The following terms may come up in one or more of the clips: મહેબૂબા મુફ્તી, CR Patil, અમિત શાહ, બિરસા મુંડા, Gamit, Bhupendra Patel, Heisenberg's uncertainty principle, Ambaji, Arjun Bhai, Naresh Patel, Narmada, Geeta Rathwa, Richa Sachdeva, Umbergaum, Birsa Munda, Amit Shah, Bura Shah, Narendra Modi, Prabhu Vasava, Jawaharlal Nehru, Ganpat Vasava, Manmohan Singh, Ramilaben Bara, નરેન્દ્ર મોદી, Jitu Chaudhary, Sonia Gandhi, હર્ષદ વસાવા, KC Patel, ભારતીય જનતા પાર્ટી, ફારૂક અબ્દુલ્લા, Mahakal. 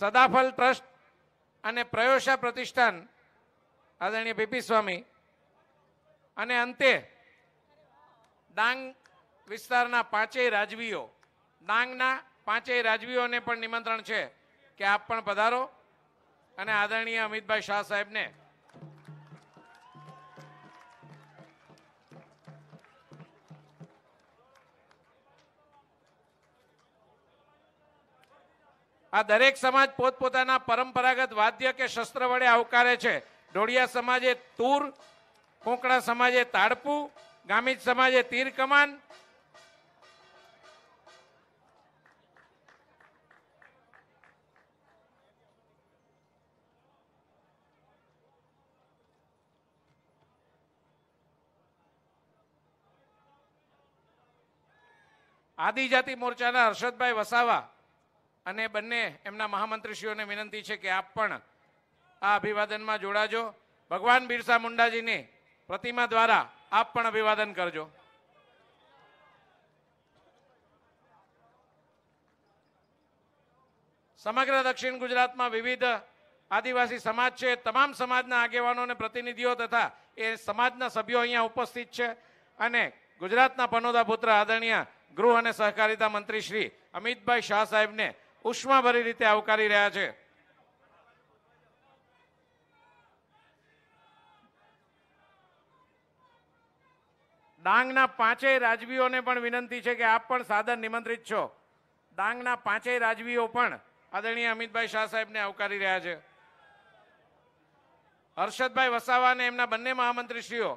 સદાફલ trust અને પ્રયોશા પ્રતિષ્ઠાન આદરણીય BP સ્વામી અને અંતે ડાંગ વિસ્તારના પાંચેય રાજવીઓ, ડાંગના પાંચેય રાજવીઓને પણ નિમંત્રણ છે કે આપ પણ પધારો અને આદરણીય અમિતભાઈ શાહ સાહેબને આ દરેક સમાજ પોતપોતાના પરંપરાગત વાદ્ય કે શસ્ત્ર વડે આવકારે છે। ઢોળિયા સમાજે તૂર, કોંકણા સમાજે તાડપું, ગામિત સમાજે તીર કમાન, आदिजाति मोर्चाना हर्षद भाई वसावा अने बन्ने एमना महामंत्रीश्रीओने विनंती है कि आप पण आ अभिवादन में जोड़ाजो। भगवान बिरसा मुंडा जी ने प्रतिमा द्वारा आप पण अभिवादन करजो। समग्र दक्षिण गुजरात में विविध आदिवासी समाज है, तमाम समाजना आगेवानों ने प्रतिनिधिओ तथा ए समाजना सभ्यो अहींया उपस्थित है अने गुजरातना पनोदा पुत्र आदरणीय गृह और सहकारिता मंत्री श्री अमित भाई शाह साहेब ने उष्माभरी रीते आवकारी रहा है। डांगना पांचेय राजवीओं ने पण विनंती है कि आप पण सादर निमंत्रित छो। डांगना पांचेय राजवीओ पण आदरणीय अमित भाई शाह साहेब ने आवकारी रहा है। हर्षद भाई वसावा ने एमना बन्ने महामंत्रीश्रीओ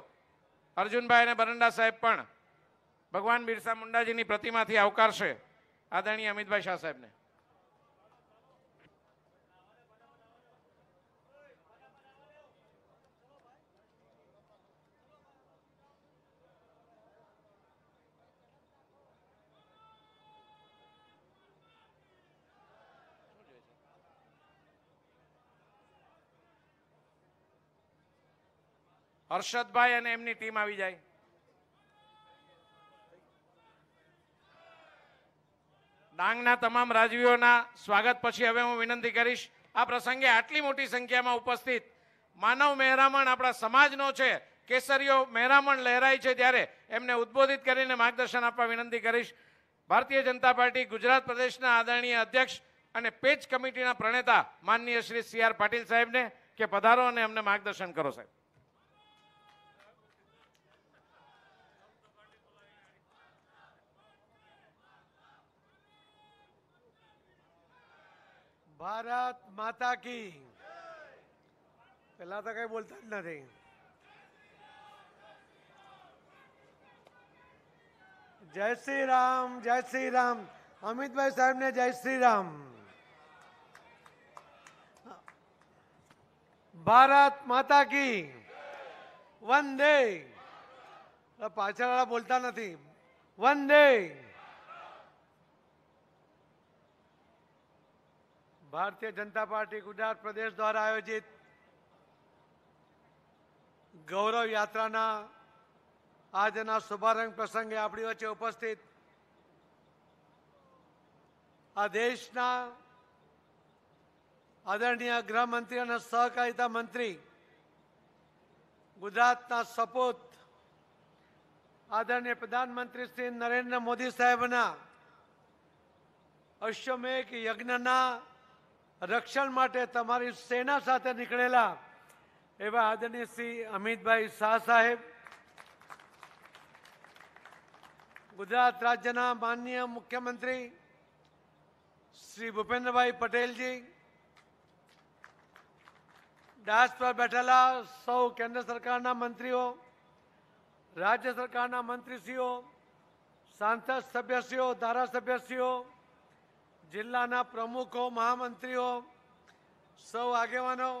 अर्जुन भाई ने बरंडा साहेब पण भगवान बिरसा मुंडा जी की प्रतिमा थी आवकारशे। आदरणीय अमित भाई शाह साहेब ने हर्षद भाई अने एमनी टीम आवी जाए। डांगना तमाम राजवीओना स्वागत पछी हवे हूँ विनंती करीश आ प्रसंगे आटली मोटी संख्या में उपस्थित मानव मेहरामण आपणा समाजनो छे, केसरियो मेहरामण लहराई छे त्यारे एमने उद्बोधित करीने मार्गदर्शन आपवा विनंती करीश। भारतीय जनता पार्टी गुजरात प्रदेशना आदरणीय अध्यक्ष अने पेज कमिटीना प्रणेता माननीय श्री CR पाटील साहेबने के पधारो अने अमने मार्गदर्शन करो साहेब। भारत माता की। पहला तो कहीं बोलता ना थे। जय श्री राम, जय श्री राम। अमित भाई साहब ने जय श्री राम। भारत माता की वंदे। पाछळ वाला बोलता ना थी वंदे। भारतीय जनता पार्टी गुजरात प्रदेश द्वारा आयोजित गौरव यात्रा आजना शुभारंभ प्रसंगे अपनी वच्चे उपस्थित आ देशना आदरणीय गृहमंत्री और सहकारिता मंत्री, गुजरातना सपूत आदरणीय प्रधानमंत्री श्री नरेन्द्र मोदी साहेबना अश्वमेघ यज्ञना रक्षण माटे तमारी सेना साथे निकळेला एवा आदरणीय श्री अमितभाई शाह साहेब, गुजरात राज्यना माननीय मुख्यमंत्री श्री भूपेन्द्रभाई पटेल जी, दास पर बैठेला सौ केंद्र सरकारना मंत्रीओ, राज्य सरकारना मंत्रीश्रीओ, सांसद सभ्यश्रीओ, धारासभ्यश्रीओ, जिल्लाना प्रमुखों, महामंत्रीओं, सौ आगेवानों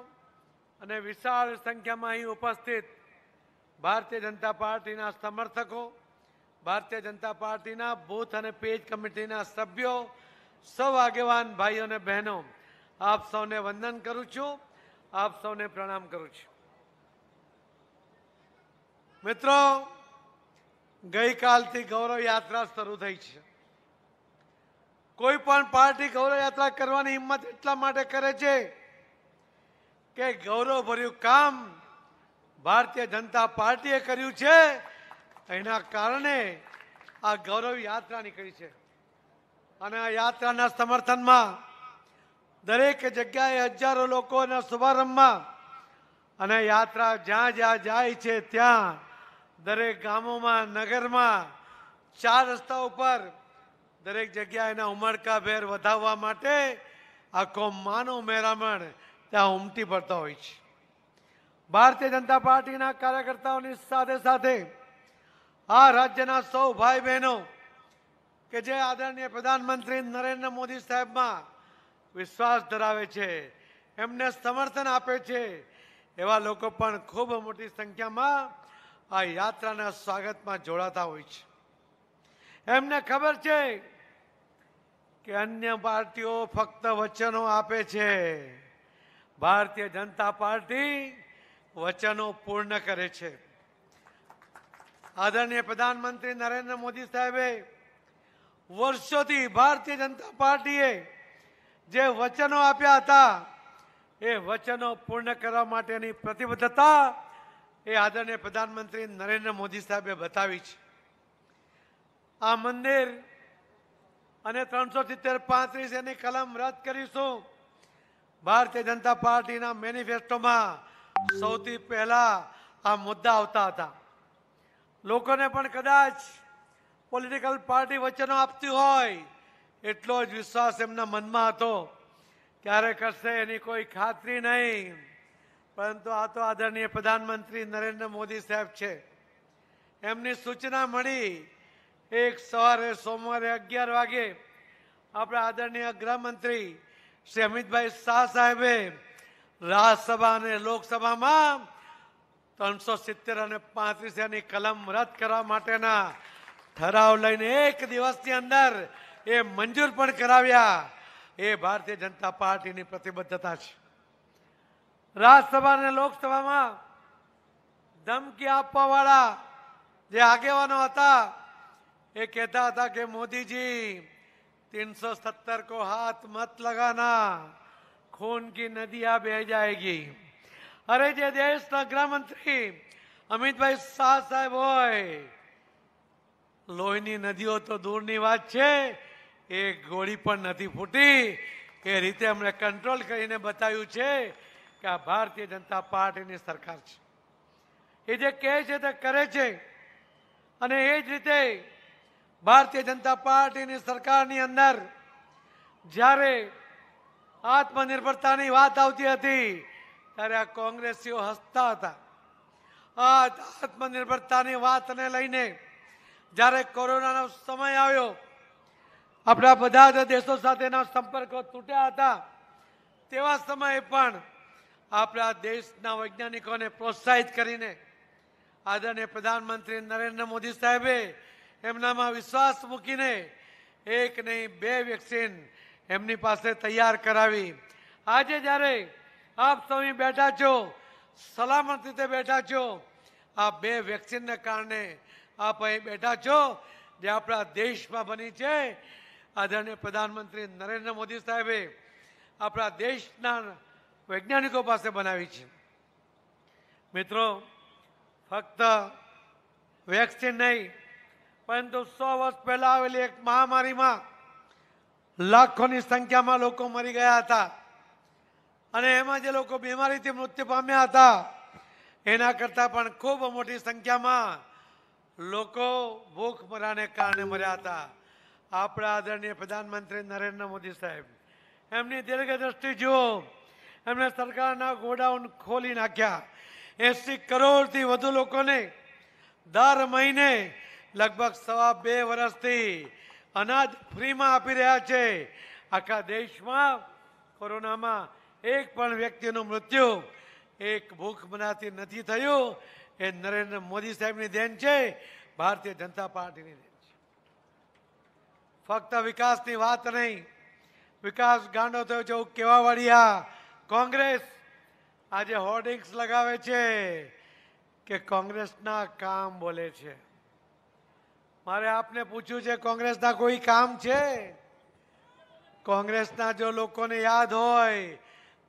अने विशाल संख्या में ही उपस्थित भारतीय जनता पार्टी समर्थकों, भारतीय जनता पार्टी बूथ अने पेज कमिटी सभ्यों, सौ आगेवान भाईओं ने बहनों, आप सौने वंदन करूं छूं, आप सौने प्रणाम करूं छूं। मित्रों, गई कालथी गौरव यात्रा शुरू थई छे। કોઈપણ પાર્ટી ગૌરવ યાત્રા કરવાની હિંમત એટલા માટે કરે છે કે ગૌરવભર્યું કામ ભારતીય જનતા પાર્ટીએ કર્યું છે, એના કારણે આ ગૌરવ યાત્રા નીકળી છે. અને આ યાત્રાના સમર્થનમાં દરેક જગ્યાએ હજારો લોકોના શુભારંભમાં અને યાત્રા જ્યાં જ્યાં જાય છે ત્યાં દરેક ગામોમાં, નગરમાં, ચાર રસ્તા ઉપર દરેક જગ્યાએ એના ઉમળકાભેર વધાવવા માટે આખો માનવ મેરામણ ત્યાં ઉમટી પડતા હોય છે. ભારતીય જનતા પાર્ટીના કાર્યકર્તાઓની સાથે સાથે આ રાજ્યના સૌ ભાઈ બહેનો કે જે આદરણીય પ્રધાનમંત્રી નરેન્દ્ર મોદી સાહેબમાં વિશ્વાસ ધરાવે છે, એમને સમર્થન આપે છે, એવા લોકો પણ ખૂબ મોટી સંખ્યામાં આ યાત્રાના સ્વાગતમાં જોડાતા હોય છે. એમને ખબર છે કે અન્ય પાર્ટીઓ ફક્ત વચનો આપે છે, ભારતીય જનતા પાર્ટી વચનો પૂર્ણ કરે છે. આદરણીય પ્રધાનમંત્રી નરેન્દ્ર મોદી સાહેબે વર્ષોથી ભારતીય જનતા પાર્ટીએ જે વચનો આપ્યા હતા એ વચનો પૂર્ણ કરવા માટેની પ્રતિબદ્ધતા એ આદરણીય પ્રધાનમંત્રી નરેન્દ્ર મોદી સાહેબે બતાવી છે. આ મંદિર અને 370-35 એની કલમ રદ કરીશું. ભારતીય જનતા પાર્ટીના મેનિફેસ્ટોમાં સૌથી પહેલા આ મુદ્દા આવતા હતા. લોકોને પણ કદાચ પોલિટિકલ પાર્ટી વચનો આપતી હોય એટલો જ વિશ્વાસ એમના મનમાં હતો, ક્યારે કરશે એની કોઈ ખાતરી નહીં. પરંતુ આ તો આદરણીય પ્રધાનમંત્રી નરેન્દ્ર મોદી સાહેબ છે, એમની સૂચના મળી. એક સવારે સોમવારે 11 વાગે આપણા આદરણીય ગૃહમંત્રી શ્રી અમિતભાઈ શાહ સાહેબે રાજ્યસભા અને લોકસભામાં 370 અને 35 કલમ રદ કરવા માટેના ઠરાવ લઈને એક દિવસની અંદર એ મંજૂર પણ કરાવ્યા. એ ભારતીય જનતા પાર્ટીની પ્રતિબદ્ધતા છે. રાજ્યસભા અને લોકસભામાં ધમકી આપવાવાળા જે આગેવાનો હતા એ કહેતા હતા કે મોદીજી 370 કો હાથ મત લગાના, ખૂન કી નદીયા બહ જાયેગી. અરે જે દેશના ગૃહમંત્રી અમિતભાઈ શાહ સાહેબ હોય, લોહીની નદીઓ તો દૂરની વાત છે, એક ગોળી પણ નથી ફૂટી. એ રીતે અમને કંટ્રોલ કરીને બતાવ્યું છે કે આ ભારતીય જનતા પાર્ટીની સરકાર છે. એ જે કહે છે તે કરે છે. અને એ જ રીતે ભારતીય જનતા પાર્ટીની સરકારની અંદર જ્યારે આત્મનિર્ભરતાની વાત આવતી હતી ત્યારે આ કોંગ્રેસીઓ હસતા હતા. આ આત્મનિર્ભરતાની વાતને લઈને જ્યારે કોરોનાનો સમય આવ્યો, આપણા બધા જ દેશો સાથેના સંપર્કો તૂટ્યા હતા, તેવા સમયે પણ આપણા દેશના વૈજ્ઞાનિકોને પ્રોત્સાહિત કરીને આદરણીય પ્રધાનમંત્રી નરેન્દ્ર મોદી સાહેબે એમનામાં વિશ્વાસ મૂકીને 1 નહીં 2 વેક્સિન એમની પાસે તૈયાર કરાવી. આજે જ્યારે આપ સૌ બેઠા છો, સલામત રીતે બેઠા છો, આ 2 વેક્સિનને કારણે આપ અહીં બેઠા છો, જે આપણા દેશમાં બની છે. આદરણીય પ્રધાનમંત્રી નરેન્દ્ર મોદી સાહેબે આપણા દેશના વૈજ્ઞાનિકો પાસે બનાવી છે. મિત્રો, ફક્ત વેક્સિન નહીં પરંતુ 100 વર્ષ પહેલા આવેલી એક મહામારીમાં લાખોની સંખ્યામાં લોકો મરી ગયા હતા અને એમાં જે લોકો બીમારીથી મૃત્યુ પામ્યા હતા એના કરતાં પણ ખૂબ મોટી સંખ્યામાં લોકો ભૂખમરાને કારણે મર્યા હતા. આપણા આદરણીય પ્રધાનમંત્રી નરેન્દ્ર મોદી સાહેબ, એમની દીર્ઘદ્રષ્ટિ જુઓ. એમણે સરકારના ગોડાઉન ખોલી નાખ્યા. 80 કરોડથી વધુ લોકોને દર મહિને લગભગ 2.25 વર્ષથી અનાજ ફ્રીમાં આપી રહ્યા છે. આખા દેશમાં કોરોનામાં એક પણ વ્યક્તિનું મૃત્યુ એક ભૂખમરાથી નથી થયું. એ નરેન્દ્ર મોદી સાહેબની દેન છે, ભારતીય જનતા પાર્ટીની દેન. ફક્ત વિકાસની વાત નહીં, વિકાસ ગાંડો થયો છે કેવાવાળિયા કોંગ્રેસ આજે હોર્ડિંગ્સ લગાવે છે કે કોંગ્રેસના કામ બોલે છે. મારે આપને પૂછ્યું છે, કોંગ્રેસના કોઈ કામ છે? કોંગ્રેસના જો લોકોને યાદ હોય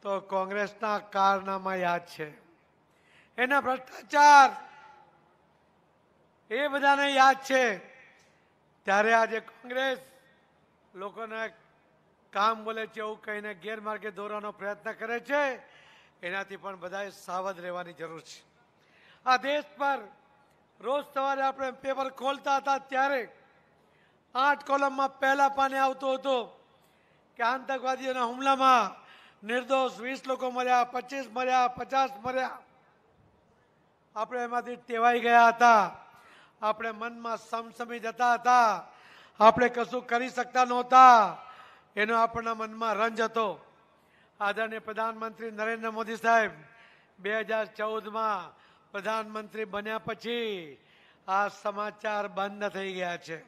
તો કોંગ્રેસના કારનામા યાદ છે, એના ભ્રષ્ટાચાર એ બધાને યાદ છે. ત્યારે આજે કોંગ્રેસ લોકોને કામ બોલે છે એવું કહીને ગેરમાર્ગે દોરવાનો પ્રયત્ન કરે છે. એનાથી પણ બધાએ સાવધ રહેવાની જરૂર છે. આ દેશ પર રોજ સવારે આપણે પેપર ખોલતા હતા ત્યારે 8 કોલમમાં પહેલા પાને આવતો હતો કે આતંકવાદીઓના હુમલામાં નિર્દોષ 20 લોકો મર્યા, 25 મર્યા, 50 મર્યા. આપણે એમાંથી ટેવાઈ ગયા હતા. આપણે મનમાં સમસમી જતા હતા. આપણે કશું કરી શકતા નહોતા. એનો આપણા મનમાં રંજ હતો. આદરણીય પ્રધાનમંત્રી નરેન્દ્ર મોદી સાહેબ 2014માં પ્રધાનમંત્રી બન્યા પછી આ સમાચાર બંધ થઈ ગયા છે.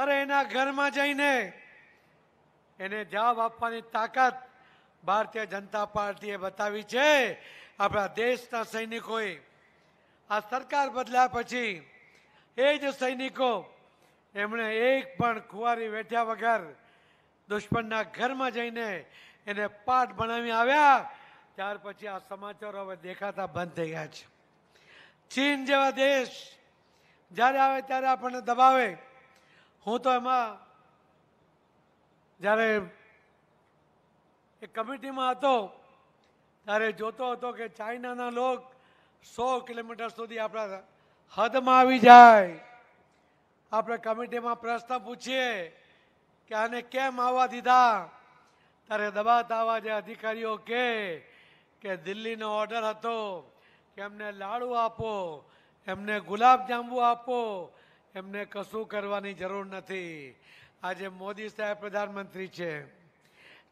અરે એના ઘરમાં જઈને એને જવાબ આપવાની તાકાત ભારતીય જનતા પાર્ટીએ બતાવી છે. આપણા દેશના સૈનિકોએ આ સરકાર બદલ્યા પછી એ જ સૈનિકો એમણે એક પણ ખુવારી વેઠ્યા વગર દુશ્મનના ઘરમાં જઈને એને પાઠ ભણાવી આવ્યા. ત્યાર પછી આ સમાચારો હવે દેખાતા બંધ થઈ ગયા છે. ચીન જેવા દેશ જ્યારે આવે ત્યારે આપણને દબાવે. હું તો એમાં જ્યારે એ કમિટીમાં હતો ત્યારે જોતો હતો કે ચાઇનાના લોકો 100 કિલોમીટર સુધી આપણા હદમાં આવી જાય. આપણે કમિટીમાં પ્રશ્ન પૂછીએ કે આને કેમ આવવા દીધા, ત્યારે દબાતા આવા જે અધિકારીઓ કે દિલ્હીનો ઓર્ડર હતો કે એમને લાડુ આપો, એમને ગુલાબજાંબુ આપો, એમને કશું કરવાની જરૂર નથી. આજે મોદી સાહેબ પ્રધાનમંત્રી છે.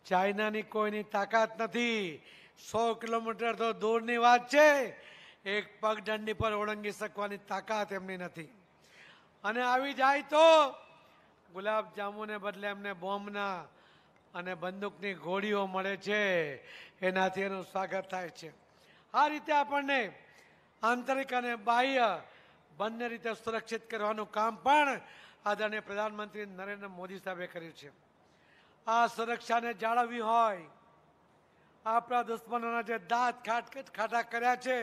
ચાઇનાની કોઈની તાકાત નથી. 100 કિલોમીટર તો દૂરની વાત છે. એક પગદંડી પર ઓળંગી શકવાની તાકાત એમની નથી. અને આવી જાય તો ગુલાબજાંબુને બદલે એમને બોમ્બના અને બંદૂકની ગોળીઓ મળે છે. એનાથી એનું સ્વાગત થાય છે. આ રીતે આપણને આંતરિક અને બાહ્ય બંને રીતે સુરક્ષિત કરવાનું કામ પણ આદરણીય પ્રધાનમંત્રી નરેન્દ્ર મોદી સાહેબે કર્યું છે. આ સુરક્ષાને જાળવવી હોય, આપણા દુશ્મનોના જે દાંત ખાટા કર્યા છે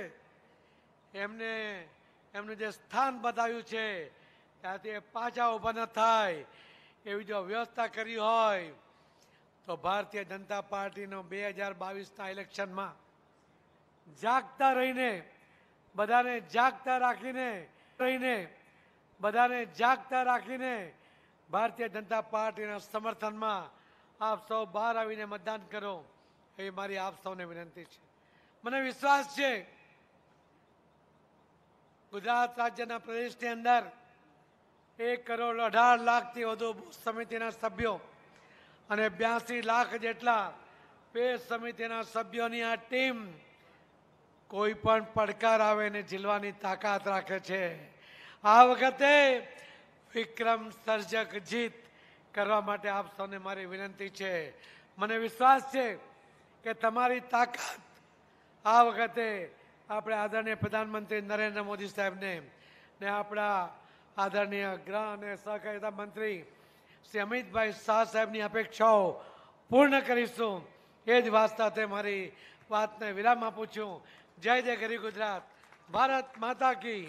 એમનું જે સ્થાન બતાવ્યું છે ત્યાંથી પાછા ઊભા ન થાય એવી જો વ્યવસ્થા કરી હોય તો ભારતીય જનતા પાર્ટીનો 2022ના ઇલેક્શનમાં જાગતા રહીને બધાને જાગતા રાખીને ભારતીય જનતા પાર્ટીના સમર્થનમાં આપ સૌ બહાર આવીને મતદાન કરો, એ મારી આપ સૌને વિનંતી છે. મને વિશ્વાસ છે ગુજરાત રાજ્યના પ્રદેશની અંદર 1,18,00,000થી વધુ બુથ સમિતિના સભ્યો અને 82 લાખ જેટલા પેજ સમિતિના સભ્યોની આ ટીમ કોઈ પણ પડકાર આવે એને ઝીલવાની તાકાત રાખે છે. આ વખતે વિક્રમ સર્જક જીત કરવા માટે આપ સૌને મારી વિનંતી છે. મને વિશ્વાસ છે કે તમારી તાકાત આ વખતે આપણે આદરણીય પ્રધાનમંત્રી નરેન્દ્ર મોદી સાહેબને ને આપણા આદરણીય ગૃહ અને સહકારિતા મંત્રી શ્રી અમિતભાઈ શાહ સાહેબની અપેક્ષાઓ પૂર્ણ કરીશું. એ જ વાસ્તે મારી વાતને વિરામ આપું છું. જય જય ગરી ગુજરાત, ભારત માતા કી.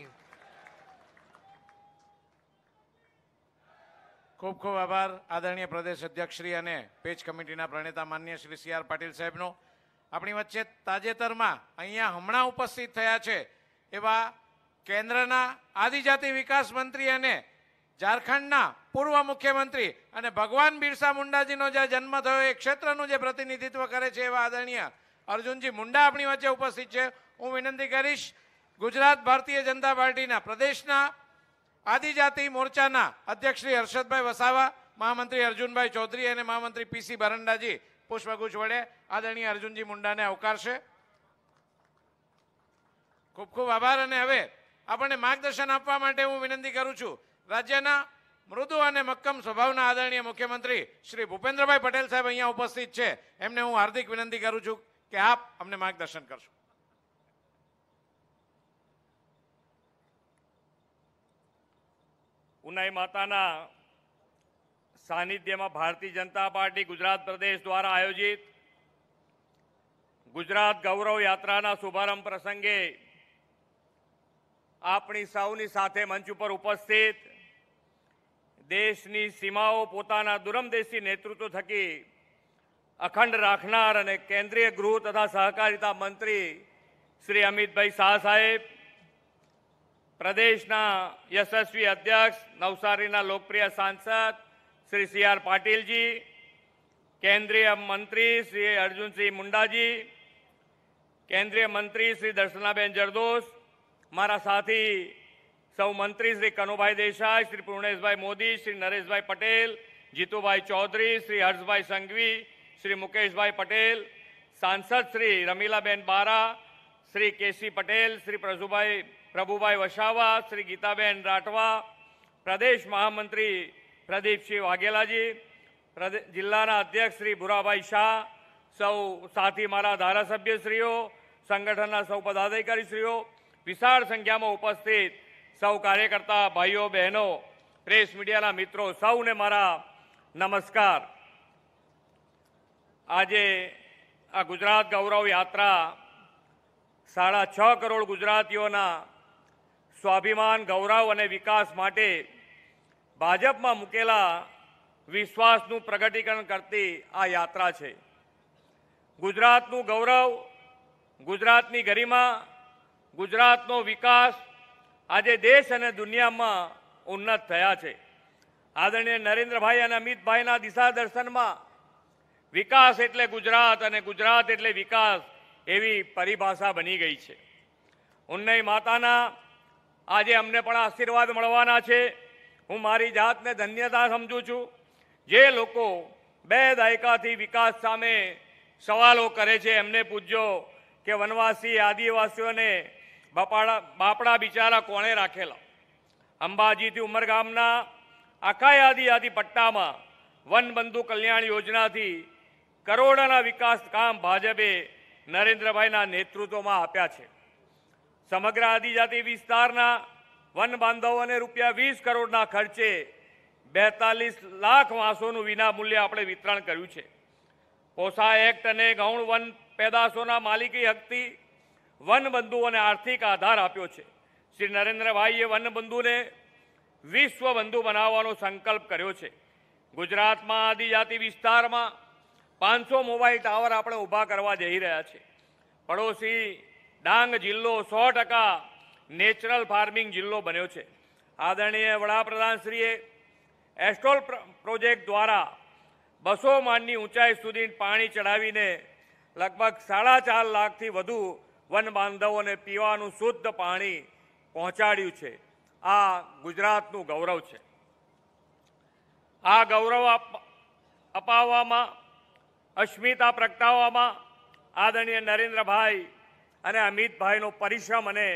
ખૂબ ખૂબ આભાર આદરણીય પ્રદેશ અધ્યક્ષશ્રી અને પેજ કમિટીના પ્રણેતા માન્ય શ્રી CR પાટીલ સાહેબનો. આપણી વચ્ચે તાજેતરમાં અહીંયા હમણાં ઉપસ્થિત થયા છે એવા કેન્દ્રના આદિજાતિ વિકાસ મંત્રી અને ઝારખંડના પૂર્વ મુખ્યમંત્રી અને ભગવાન બિરસા મુંડાજીનો જે જન્મ થયો એ ક્ષેત્રનું જે પ્રતિનિધિત્વ કરે છે એવા આદરણીય અર્જુનજી મુંડા આપણી વચ્ચે ઉપસ્થિત છે. હું વિનંતી કરીશ ગુજરાત ભારતીય જનતા પાર્ટીના પ્રદેશના આદિજાતિ મોરચાના અધ્યક્ષ શ્રી હર્ષદભાઈ વસાવા, મહામંત્રી અર્જુનભાઈ ચૌધરી અને મહામંત્રી PC બરંડાજી પુષ્પગુચ્છ વડે આદરણીય અર્જુનજી મુંડાને આવકારશે. ખૂબ ખૂબ આભાર. અને હવે આપણને માર્ગદર્શન આપવા માટે હું વિનંતી કરું છું રાજ્યના મૃદુ અને મક્કમ સ્વભાવના આદરણીય મુખ્યમંત્રી શ્રી ભૂપેન્દ્રભાઈ પટેલ સાહેબ અહીંયા ઉપસ્થિત છે. એમને હું હાર્દિક વિનંતી કરું છું કે આપ અમને માર્ગદર્શન કરશો. ઉનાઈ માતાના सानिध्य में भारतीय जनता पार्टी गुजरात प्रदेश द्वारा आयोजित गुजरात गौरव यात्रा शुभारंभ प्रसंगे आपनी सौनी साथे मंच पर उपस्थित देशनी सीमाओं पोताना दुरमदेशी नेतृत्व थकी अखंड राखनार अने केंद्रीय गृह तथा सहकारिता मंत्री श्री अमित भाई शाह साहेब, प्रदेशना यशस्वी अध्यक्ष नवसारीना लोकप्रिय सांसद श्री CR पाटिल जी, केंद्रीय मंत्री श्री अर्जुन सिंह मुंडा जी, केंद्रीय मंत्री श्री दर्शनाबेन जरदोस, मारा साथी सौ मंत्री श्री कनु भाई देसाई, श्री पूर्णेश भाई मोदी, श्री नरेश भाई पटेल, जीतू भाई चौधरी, श्री हर्ष भाई संघवी, श्री मुकेश भाई पटेल, सांसद श्री रमीलाबेन बारा, श्री KC पटेल, श्री प्रभु भाई वसावा, श्री गीताबेन राठवा, प्रदेश महामंत्री प्रदीप सिंह वाघेला जी, जिल्लाना अध्यक्ष श्री बुरा भाई शाह, सौ साथी मारा धारासभ्यश्रीओ, संगठनना सौ पदाधिकारीश्रीओ, विशाल संख्या में उपस्थित सौ कार्यकर्ता भाईओ बहनों, प्रेस मीडियाना मित्रों, सौने मारा नमस्कार। आजे आ गुजरात गौरव यात्रा 6.5 करोड़ गुजरातीओना स्वाभिमान, गौरव अने विकास माटे भाजप में मुकेला विश्वासनु प्रगटीकरण करती आ यात्रा है। गुजरातनु गौरव, गुजरातनी गरिमा, गुजरातनो विकास आज देश अने दुनिया में उन्नत थया छे। आदरणीय नरेन्द्र भाई अने अमित भाईना दिशादर्शन में विकास एटले गुजरात अने गुजरात एटले विकास एवी परिभाषा बनी गई है। उन्नई माताना आज अमने पण आशीर्वाद मळवाना छे। हूँ मारी जातने धन्यता समझू छूँ, जे लोको 2 દાયકાथी विकास सामे सवालों करे छे एमने पूछो के वनवासी आदिवासीओने बापड़ा बिचारा कोणे राखेला। अंबाजी थी उमरगामना आखा आदिजाति पट्टा में वनबंधु कल्याण योजना थी करोड़ोना विकास काम भाजपे नरेन्द्रभाईना नेतृत्व में आप्या छे। समग्र आदिजाति विस्तारना वन बांधवोने ₹20 करोड़ना खर्चे 42 लाख वाँसोनु विनामूल्य आपणे वितरण कर्यु छे। पोसा एक्ट अने गौण वन पेदाशोना मालिकी हकथी वनबंधुओने आर्थिक आधार आप्यो छे। श्री नरेन्द्रभाईए वनबंधुने विश्वबंधु बनाववानो संकल्प कर्यो छे। गुजरातमां आदिजाति विस्तारमां 500 मोबाइल टावर आपणे ઊભા કરવા જઈ રહ્યા છે। પડોશી ડાંગ જિલ્લો 100% नेचरल फार्मिंग जिल्लो बन्यो छे। आदरणीय वडाप्रधानश्रीए एस्ट्रोल प्रोजेक्ट द्वारा 200 માળની ઊંચાઈ સુધી પાણી ચડાવીને લગભગ 4.5 લાખથી વધુ વન બાંધવોને પીવાનું શુદ્ધ પાણી પહોંચાડ્યું છે। આ ગુજરાતનું ગૌરવ છે। આ ગૌરવ અપાવવામાં, અસ્મિતા પ્રગટાવવામાં આદરણીય નરેન્દ્રભાઈ અને અમિતભાઈનો પરિશ્રમ અને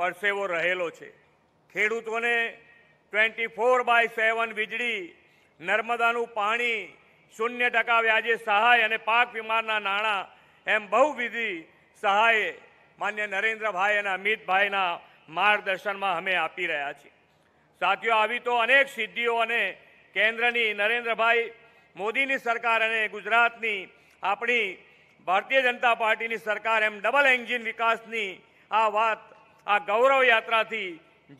परसेवो रहेलो छे। खेडूतोने 24/7 वीजळी, नर्मदानु पाणी, 0% व्याजे सहाय अने पाक विमाना नाणां एम बहुविधि सहाय मान्य नरेन्द्रभाई अने अमितभाईना मार्गदर्शनमां अमे आपी रह्या छीए। साथियो, आवी तो अनेक सिद्धिओ अने केंद्रनी नरेन्द्रभाई मोदीनी सरकार अने गुजरातनी आपणी भारतीय जनता पार्टीनी सरकार एम डबल एंजिन विकासनी आ वात आ गौरव यात्रा थी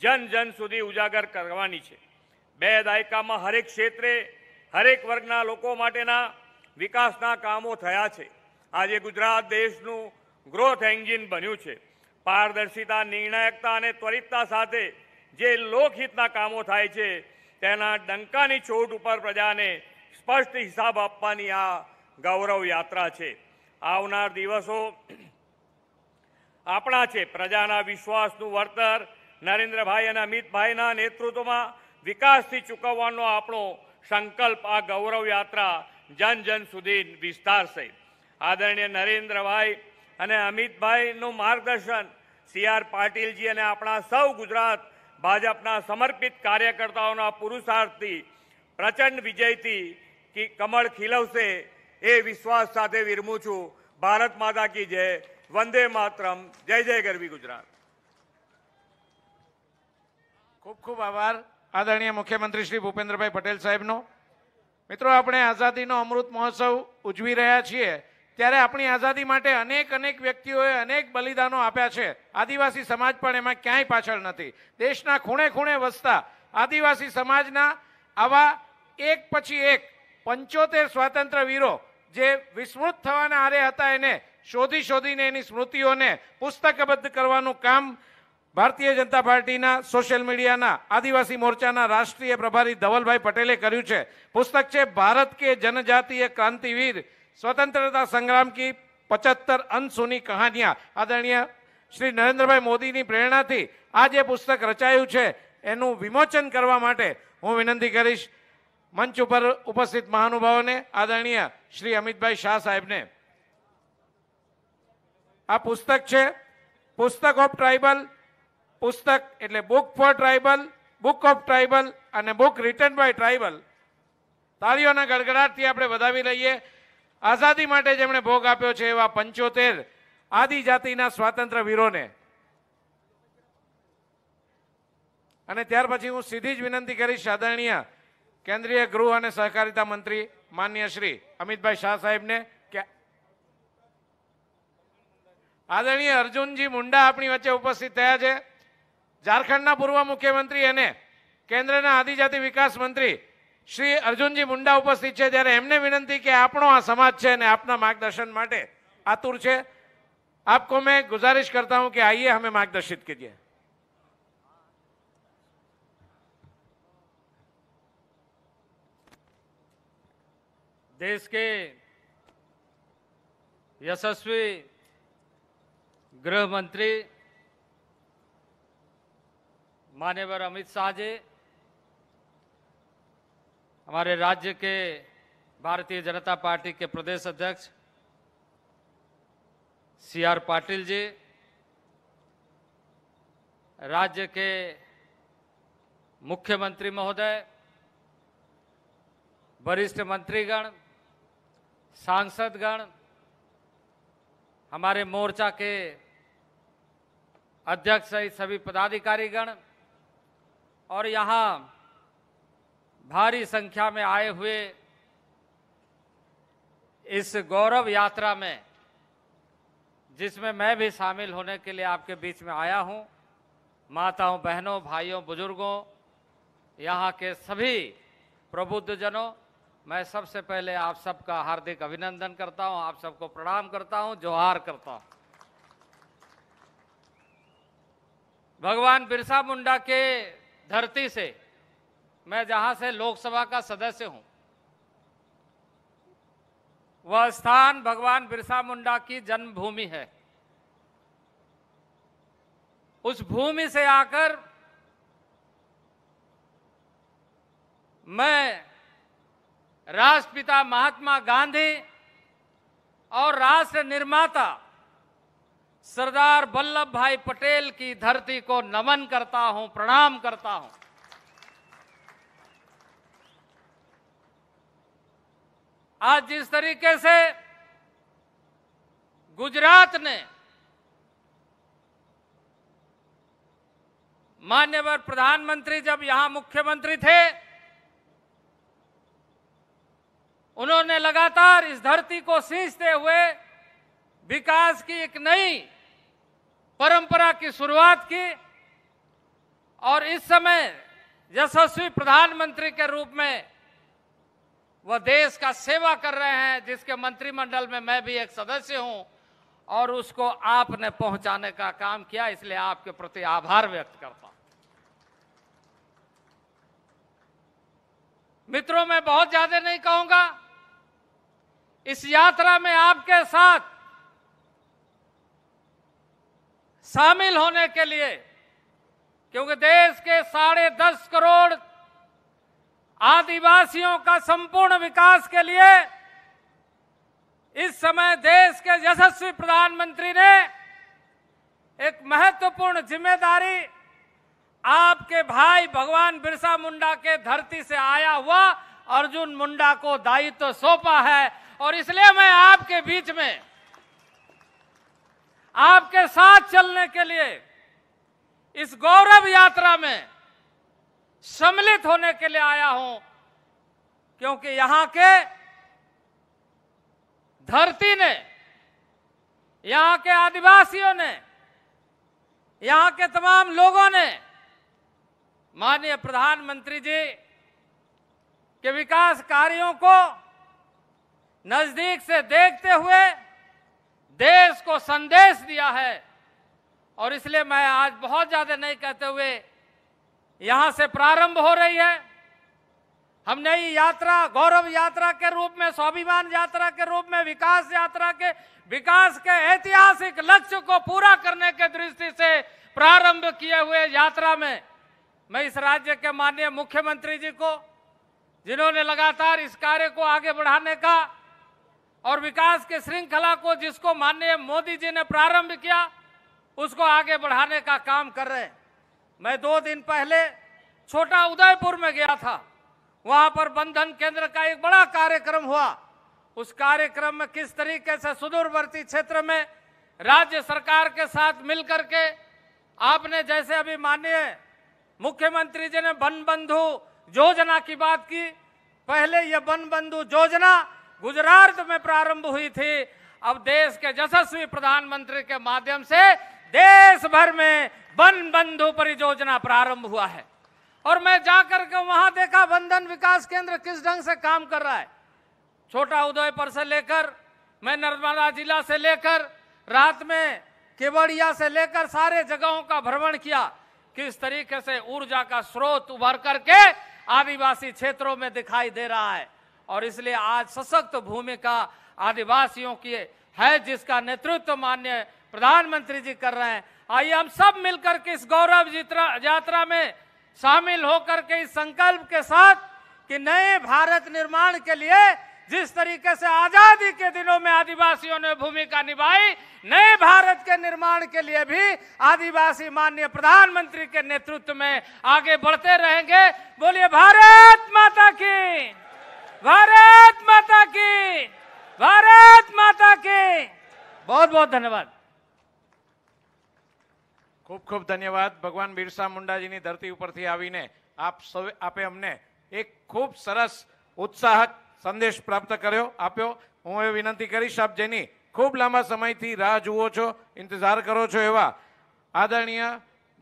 जन जन सुधी उजागर करवानी छे। 2 દાયका में हरेक क्षेत्रे हरेक वर्गना लोको माटेना विकासना कामों थया छे। आजे गुजरात देशनु ग्रोथ एंजिन बन्यु छे। पारदर्शिता, निर्णायकता अने त्वरितता साथे जे लोकहितना कामों थाय छे तेना डंकानी चोट उपर प्रजाने स्पष्ट हिसाब आपवानी आ गौरव यात्रा छे। आवनार दिवसों आपणा छे। प्रजाना विश्वासनु वर्तर नरेन्द्रभाई अने अमितभाईना नेतृत्वमां विकासथी चूकववानो आपणो संकल्प आ गौरव यात्रा जन जन सुधी विस्तारशे। आदरणीय नरेन्द्रभाई अने अमितभाईनुं मार्गदर्शन CR पाटीलजी अने आपणा सौ गुजरात भाजपना समर्पित कार्यकर्ताओना पुरुषार्थी प्रचंड विजयथी की कमळ खिलवशे ए विश्वास साथे विरमू छुं। भारत माता की जय। वंदे मातरम। जय जय गरवी गुजरात। खूब खूब आभार आदरणीय मुख्यमंत्री श्री भूपेन्द्रभाई पटेल साहेबनो। मित्रों अपने आजादी नो अमृत महोत्सव उजवी रहा छे त्यारे अपनी आजादी माटे अनेक अनेक व्यक्तिओए अनेक बलिदानों आप्या छे। आदिवासी समाज पण एमां क्यांय पाछळ नथी। देशना खूणे खूणे वसता आदिवासी समाजना आवा एक पछी एक 75 स्वातंत्र्य वीरो जे विस्मृत थवाना आरे हता एने शोधी शोधीने एनी स्मृतिओने पुस्तकबद्ध करवानुं काम भारतीय जनता पार्टीना सोशल मीडियाना आदिवासी मोर्चाना राष्ट्रीय प्रभारी धवलभाई पटेले कर्युं छे। पुस्तक छे भारत के जनजातीय क्रांतिवीर स्वतंत्रता संग्राम की 75 अनसुनी कहानियां। आदरणीय श्री नरेंद्र भाई मोदी की प्रेरणा थी आज पुस्तक रचायु है। एनु विमोचन करवा माटे हूँ विनंती करीश मंच पर उपस्थित महानुभावों ने आदरणीय श्री अमित भाई शाह साहेब ने। आ पुस्तक है पुस्तक ऑफ ट्राइबल पुस्तक एटले book for tribal book of tribal और बुक रिटन बाय ट्राइबल। ताळीओना गड़गड़ाटथी आपणे वधावी लईए। आजादी माटे जेमणे भोग आप्यो छे एवा 75 आदिजातिना स्वातंत्र्य वीरोने। अने त्यार पछी हूँ सीधी ज विनंती करीश आदरणीय केंद्रीय गृह और सहकारिता मंत्री माननीय श्री अमित भाई शाह साहेब ने के आदरणीय अर्जुनजी मुंडा अपनी वच्चे उपस्थित थया छे। झारखंडना पूर्व मुख्यमंत्री अने केंद्रना आदिजाति विकास मंत्री श्री अर्जुनजी मुंडा उपस्थित है त्यारे एमने विनंती कि आपणो आ समाज है आपना मार्गदर्शन माटे आतुर है। आपको मैं गुजारिश करता हूँ कि आइए हमें मार्गदर्शित कीजिए। देश के यशस्वी गृह मंत्री माननीय अमित शाह जी, हमारे राज्य के भारतीय जनता पार्टी के प्रदेश अध्यक्ष सीआर पाटिल जी, राज्य के मुख्यमंत्री महोदय, वरिष्ठ मंत्रीगण, सांसदगण, हमारे मोर्चा के अध्यक्ष सहित सभी पदाधिकारीगण और यहाँ भारी संख्या में आए हुए इस गौरव यात्रा में जिसमें मैं भी शामिल होने के लिए आपके बीच में आया हूं, माताओं, बहनों, भाइयों, बुजुर्गों, यहाँ के सभी प्रबुद्धजनों, मैं सबसे पहले आप सबका हार्दिक अभिनंदन करता हूं, आप सबको प्रणाम करता हूं, जोहार करता हूं। भगवान बिरसा मुंडा के धरती से मैं जहां से लोकसभा का सदस्य हूं, वह स्थान भगवान बिरसा मुंडा की जन्मभूमि है। उस भूमि से आकर मैं राष्ट्रपिता महात्मा गांधी और राष्ट्र निर्माता सरदार वल्लभ भाई पटेल की धरती को नमन करता हूं, प्रणाम करता हूं। आज जिस तरीके से गुजरात ने माननीय प्रधानमंत्री जब यहां मुख्यमंत्री थे, उन्होंने लगातार इस धरती को सींचते हुए विकास की एक नई परंपरा की शुरुआत की और इस समय यशस्वी प्रधानमंत्री के रूप में वह देश का सेवा कर रहे हैं, जिसके मंत्रिमंडल में मैं भी एक सदस्य हूं और उसको आपने पहुंचाने का काम किया, इसलिए आपके प्रति आभार व्यक्त करता हूं। मित्रों, मैं बहुत ज्यादा नहीं कहूंगा। इस यात्रा में आपके साथ शामिल होने के लिए, क्योंकि देश के 10.5 करोड़ आदिवासियों का संपूर्ण विकास के लिए इस समय देश के यशस्वी प्रधानमंत्री ने एक महत्वपूर्ण जिम्मेदारी आपके भाई भगवान बिरसा मुंडा के धरती से आया हुआ अर्जुन मुंडा को दायित्व सौंपा है और इसलिए मैं आपके बीच में आपके साथ चलने के लिए इस गौरव यात्रा में सम्मिलित होने के लिए आया हूं। क्योंकि यहां के धरती ने, यहां के आदिवासियों ने, यहां के तमाम लोगों ने माननीय प्रधानमंत्री जी के विकास कार्यों को नजदीक से देखते हुए देश को संदेश दिया है। और इसलिए मैं आज बहुत ज्यादा नहीं कहते हुए यहां से प्रारंभ हो रही है। हमने ये यात्रा गौरव यात्रा के रूप में, स्वाभिमान यात्रा के रूप में, विकास यात्रा के ऐतिहासिक लक्ष्य को पूरा करने के दृष्टि से प्रारंभ किए हुए यात्रा में मैं इस राज्य के माननीय मुख्यमंत्री जी को, जिन्होंने लगातार इस कार्य को आगे बढ़ाने का और विकास के श्रृंखला को जिसको माननीय मोदी जी ने प्रारंभ किया उसको आगे बढ़ाने का काम कर रहे हैं। मैं 2 दिन पहले छोटा उदयपुर में गया था, वहां पर बंधन केंद्र का एक बड़ा कार्यक्रम हुआ। उस कार्यक्रम में किस तरीके से सुदूरवर्ती क्षेत्र में राज्य सरकार के साथ मिलकर के आपने, जैसे अभी माननीय मुख्यमंत्री जी ने वनबंधु योजना की बात की, पहले यह वनबंधु योजना गुजरात में प्रारंभ हुई थी। अब देश के यशस्वी प्रधानमंत्री के माध्यम से देश भर में वनबंधु परियोजना प्रारंभ हुआ है। और मैं जाकर के वहां देखा बंधन विकास केंद्र किस ढंग से काम कर रहा है। छोटा उदयपुर से लेकर मैं नर्मदा जिला से लेकर रात में केवड़िया से लेकर सारे जगहों का भ्रमण किया, किस तरीके से ऊर्जा का स्रोत उभर करके आदिवासी क्षेत्रों में दिखाई दे रहा है। और इसलिए आज सशक्त भूमिका आदिवासियों की है, जिसका नेतृत्व माननीय प्रधानमंत्री जी कर रहे हैं। आइए हम सब मिलकर के इस गौरव यात्रा में शामिल होकर के इस संकल्प के साथ कि नए भारत निर्माण के लिए जिस तरीके से आजादी के दिनों में आदिवासियों ने भूमिका निभाई, नए भारत के निर्माण के लिए भी आदिवासी माननीय प्रधानमंत्री के नेतृत्व में आगे बढ़ते रहेंगे। बोलिए भारत माता की, भारत माता की, भारत माता की। बहुत बहुत धन्यवाद। खूब खूब धन्यवाद। भगवान बिरसा मुंडा जी की धरती उपरथी आवीने आप सब आपे अमने एक खूब सरस उत्साहक संदेश प्राप्त कर्यो आप्यो। हूँ ए विनती करीश, आप जेनी खूब लांबा समयथी राह जुओ छो, इंतजार करो छो एवा आदरणीय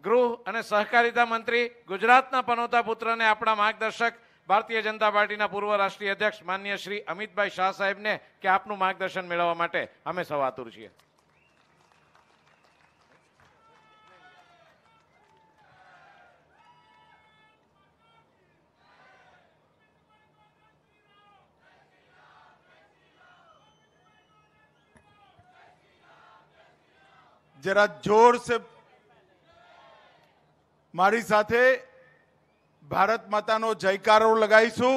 गृह अने सहकारिता मंत्री, गुजरातना पनोता पुत्र ने अपना मार्गदर्शक भारतीय जनता पार्टी पूर्व राष्ट्रीय अध्यक्ष माननीय श्री अमित भाई शाह साहेब ने के आपनु मार्गदर्शन मेळववा माटे अमे सौ आतुर छीए। जरा जोर से मारी साथे भारत माता नो जयकारो लगाईशु।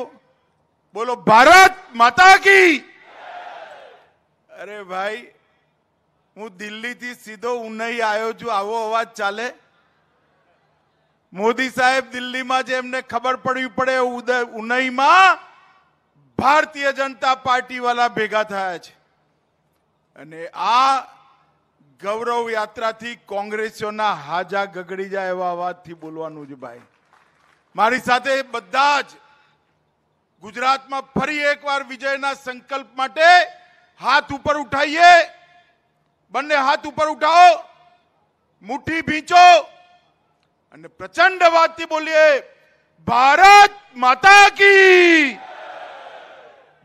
बोलो भारत माता की। अरे भाई हूँ दिल्ली थी सीधो उन्नई आयो छू, आवो अवाज चाले? मोदी साहेब दिल्ली में जेमने खबर पड़ी पड़े उन्नई में भारतीय जनता पार्टी वाला भेगा थया छे अने आ गौरव यात्रा थी कांग्रेसियों ना हाजा गगड़ी जाए एवा अवाज थी बोलवानुं ज भाई। मारी साथे बधा ज गुजरात में फरी एक बार विजय ना संकल्प माटे हाथ ऊपर उठाइए। बन्ने हाथ ऊपर उठाओ, मुट्ठी भींचो अने प्रचंड अवाज थी बोलिए भारत माता की,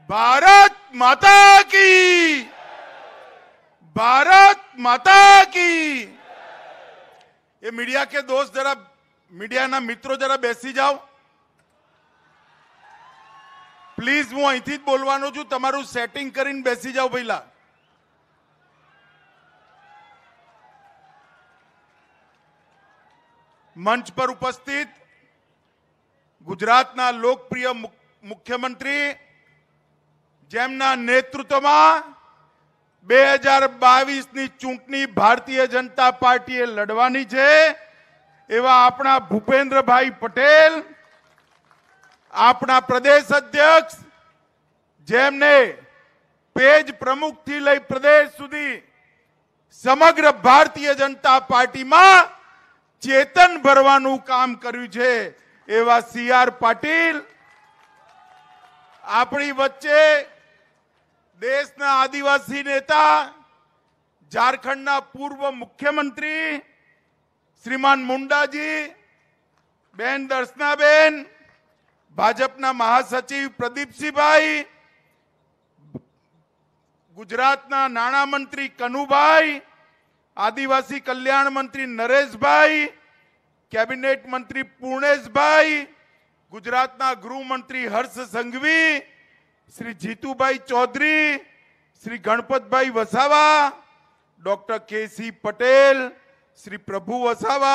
भारत माता की, भारत माता की। ये मीडिया के दोस्त जरा, मीडिया ना मित्रों जरा बेसी जाओ प्लीज। हूँ अहींथी ज बोलवानो छुं, तमारुं सेटिंग करीने बेसी जाओ पहिला। मंच पर उपस्थित गुजरातना लोकप्रिय मुख्यमंत्री जेमना नेतृत्वमां 2022 ની ચૂંટણી ભારતીય જનતા પાર્ટીએ લડવાની છે એવા આપણા ભૂપેન્દ્રભાઈ પટેલ, આપણા પ્રદેશ અધ્યક્ષ જેમને પેજ પ્રમુખથી લઈ પ્રદેશ સુધી સમગ્ર ભારતીય જનતા પાર્ટીમાં ચેતન ભરવાનું કામ કર્યું છે એવા સી આર પાટીલ, આપણી વચ્ચે દેશના આદિવાસી નેતા झारखंडના पूर्व मुख्यमंत्री श्रीमान मुंडाजी, बेन दर्शनाबेन, भाजपना महासचिव प्रदीपसिंह भाई, गुजरातना नाणा मंत्री कनु भाई, आदिवासी कल्याण मंत्री नरेश भाई, कैबिनेट मंत्री पूर्णेश भाई, गुजरातना गृह मंत्री हर्ष संघवी, श्री जीतू भाई चौधरी, श्री गणपत भाई वसावा, डॉक्टर केसी पटेल, श्री प्रभु वसावा,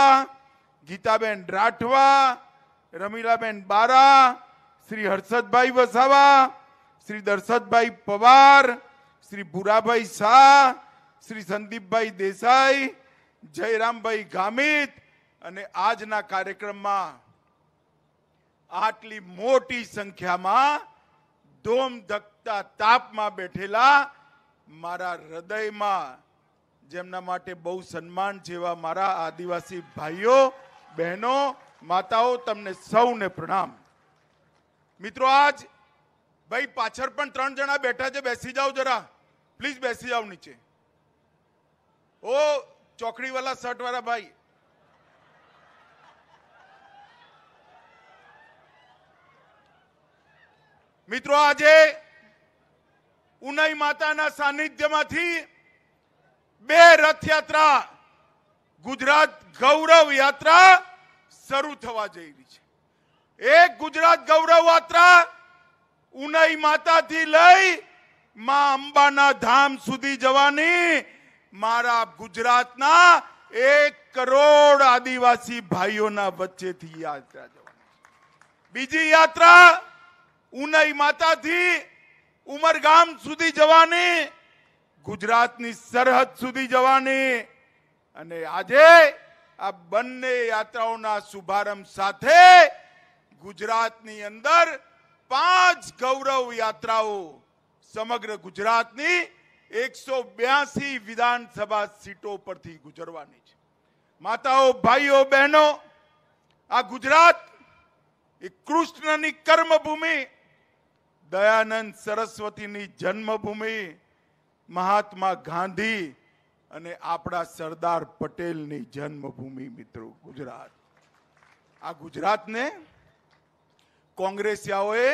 गीताबेन राठवा, रमीलाबेन बारा, श्री हर्षद भाई वसावा, श्री दर्शद भाई पवार, श्री बुरा भाई शाह, श्री संदीप भाई देसाई, जयराम भाई गामित अने आजना कार्यक्रम में आटली मोटी संख्या में धोमधकता ताप में बैठेला मारा हृदय में जेमना माटे बहु सन्मान जेवा मारा आदिवासी भाईओ, बहनों, माताओ, तमने सौने प्रणाम। मित्रों, आज भाई पाछळ पण त्रण जना बैठा छे, बेसी जाओ जरा, प्लीज बेसी जाओ नीचे। ओ चौकड़ी वाला शर्ट वाला भाई, मित्रों आजे उनाई माताना सानिध्यमांथी बे रथ यात्रा गुजरात गौरव यात्रा शुरू थवा जई रही छे। एक गुजरात गौरव यात्रा उनाई माता थी लई मां अंबाना धाम सुधी जवानी मारा गुजरातना 1 करोड़ आदिवासी भाईओना वच्चेथी यात्रा जवानी। बीजी यात्रा उनाई माता थी उमरगाम सुधी जवानी, गुजरातनी सरहद सुधी जवानी अने आजे आ बन्ने यात्राओना शुभारंभ साथे गुजरातनी अंदर 5 गौरव यात्राओ समग्र गुजरातनी 182 विधानसभा सीटों परथी गुजरवानी छे। माताओ, भाईओ, बहनों, आ गुजरात ए कृष्णनी कर्मभूमि, दयानंद सरस्वतीनी जन्मभूमि, महात्मा गांधी अने आपड़ा सरदार पटेल नी जन्मभूमि। मित्रों, गुजरात आ गुजरात ने कांग्रेसियाओए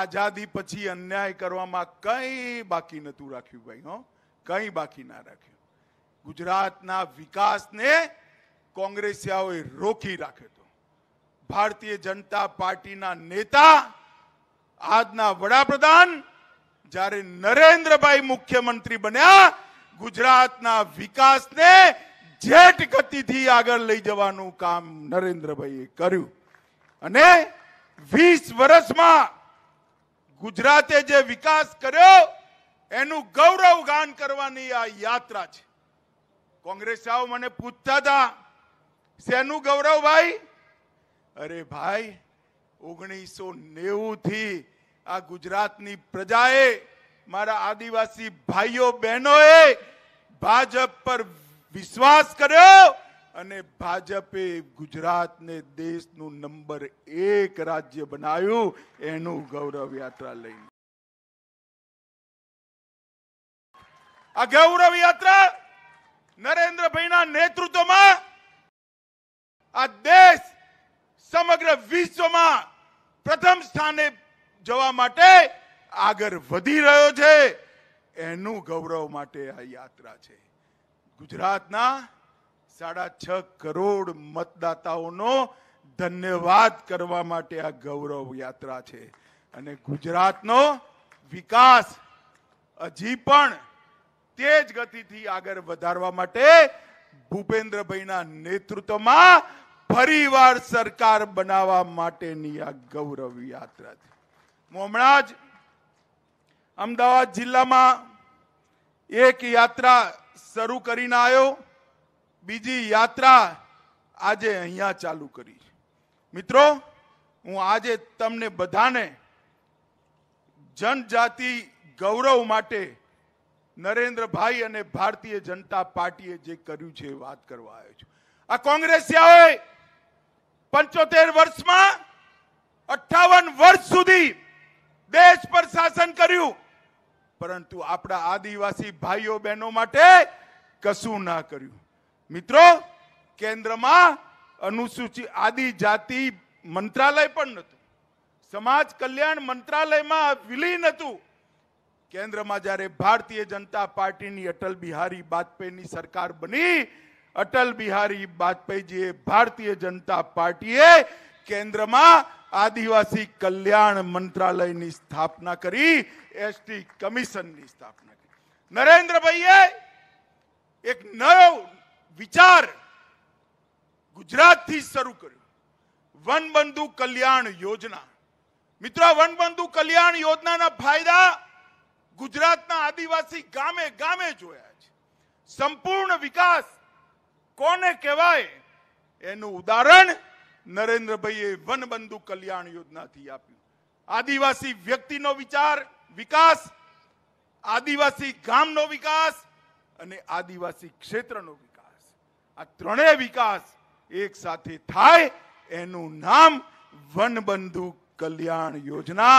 आजादी पछी अन्याय करवामां कई बाकी नतुं राख्युं। भाई हो, कई बाकी ना राख्युं। गुजरातना विकास ने कांग्रेसियाओए रोकी राख्यो तो। भारतीय जनता पार्टीना नेता आजना वडाप्रधान जारे नरेंद्र भाई मुख्यमंत्री बन्या, गुजरातना विकास ने जेट गति थी आगे लई जवानुं काम नरेंद्र भाई कर्युं अने 20 वर्षमां गुजराते जे विकास कर्यो एनुं गौरवगान करवानी आ यात्रा छे। कांग्रेसियाओ मने पूछता था, शेनुं गौरव भाई? अरे भाई, 1990 थी आ गुजरातनी प्रजाए, मारा आदिवासी भाईओ, बहनोए भाजप पर विश्वास कर्यो अने भाजपे गुजरात ने देश नु नंबर 1 राज्य बनायु, एनु गौरव यात्रा लई। आ गौरव यात्रा नरेंद्र भाईना नेतृत्व में आ देश समग्र विश्व में प्रथम स्थाने जवा माटे आगर वधी रह्यो छे, एनु गौरव माटे आ यात्रा छे। गुजरातना 6.5 करोड़ मतदाताओनो धन्यवाद करवा माटे आ गौरव यात्रा छे अने गुजरातनो विकास हजी पण तेज गतिथी आगर वधारवा माटे भूपेन्द्रभाईना नेतृत्वमां फरीवार सरकार बनावा माटेनी आ गौरव यात्रा छे। मोमणाज अमदावाद जिला में एक यात्रा शुरू करीने आयो, बीजी यात्रा आजे अहींया चालू करी। मित्रों, हूँ आजे तमने बधाने जनजाति गौरव माटे नरेंद्र भाई अने भारतीय जनता पार्टीए जे कर्युं छे वात करवा आव्यो छुं। आ कांग्रेसियाओए 75 वर्ष में 58 वर्ष सुधी देश पर शासन कर्યું परंतु आपड़ा आदिवासी भाईओ बहनों माटे कशुं ना कर्યું। मित्रों, केन्द्र में अनुसूचित आदिजाति मंत्रालय पण नतुं, समाज कल्याण मंत्रालय में विलीन हतुं। केन्द्र में जारे भारतीय जनता पार्टी नी अटल बिहारी वाजपेयी नी सरकार बनी, अटल बिहारी वाजपेयी जी भारतीय जनता पार्टी केन्द्र में आदिवासी कल्याण मंत्रालय नी स्थापना करी, एसटी कमीशन नी स्थापना करी। नरेंद्र भाई एक नव विचार गुजरात थी शुरू कर्यो, वनबंधु कल्याण योजना। मित्रों, वनबंधु कल्याण योजना ना फायदा गुजरातना आदिवासी गामे गामे जोया छे। संपूर्ण विकास कोने कहेवाय एनु उदाहरण नरेंद्र भाईए वनबंधु कल्याण योजना थी आप्युं। आदिवासी व्यक्तिनो विचार विकास, आदिवासी गामनो विकास अने आदिवासी क्षेत्रनो विकास, आ त्रणेय विकास एक साथे थाय एनु नाम वनबंधु कल्याण योजना।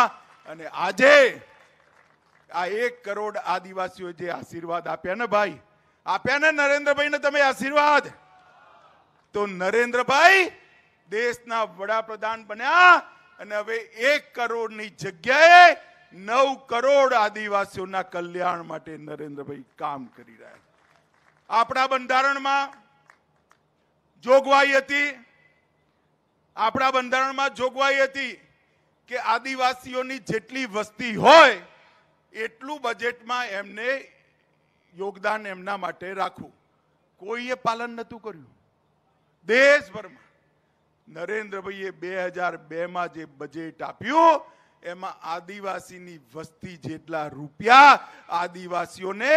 अने आजे आ 1 करोड़ आदिवासीओ जे आशीर्वाद आप्या ने भाई, आप्या ने नरेंद्र भाई ने तमे आशीर्वाद, तो नरेंद्र भाई देशना वडाप्रधान बन्या अने हवे 1 करोड़ नी जग्याए 9 करोड़ आदिवासीओना कल्याण माटे नरेंद्र भाई काम करी रह्या छे। आपणा बंधारणमां जोगवाई हती, आपणा बंधारणमां जोगवाई हती के आदिवासीओनी जेटली वस्ती होय एटलू बजेट में एमने योगदान एमना माटे राखू, कोईए पालन नतु कर्यु। देशभर में नरेंद्र भाईए 2002 में जे बजेट आप्यु एमा आदिवासीनी वस्ती जेटला रूपिया आदिवासीओने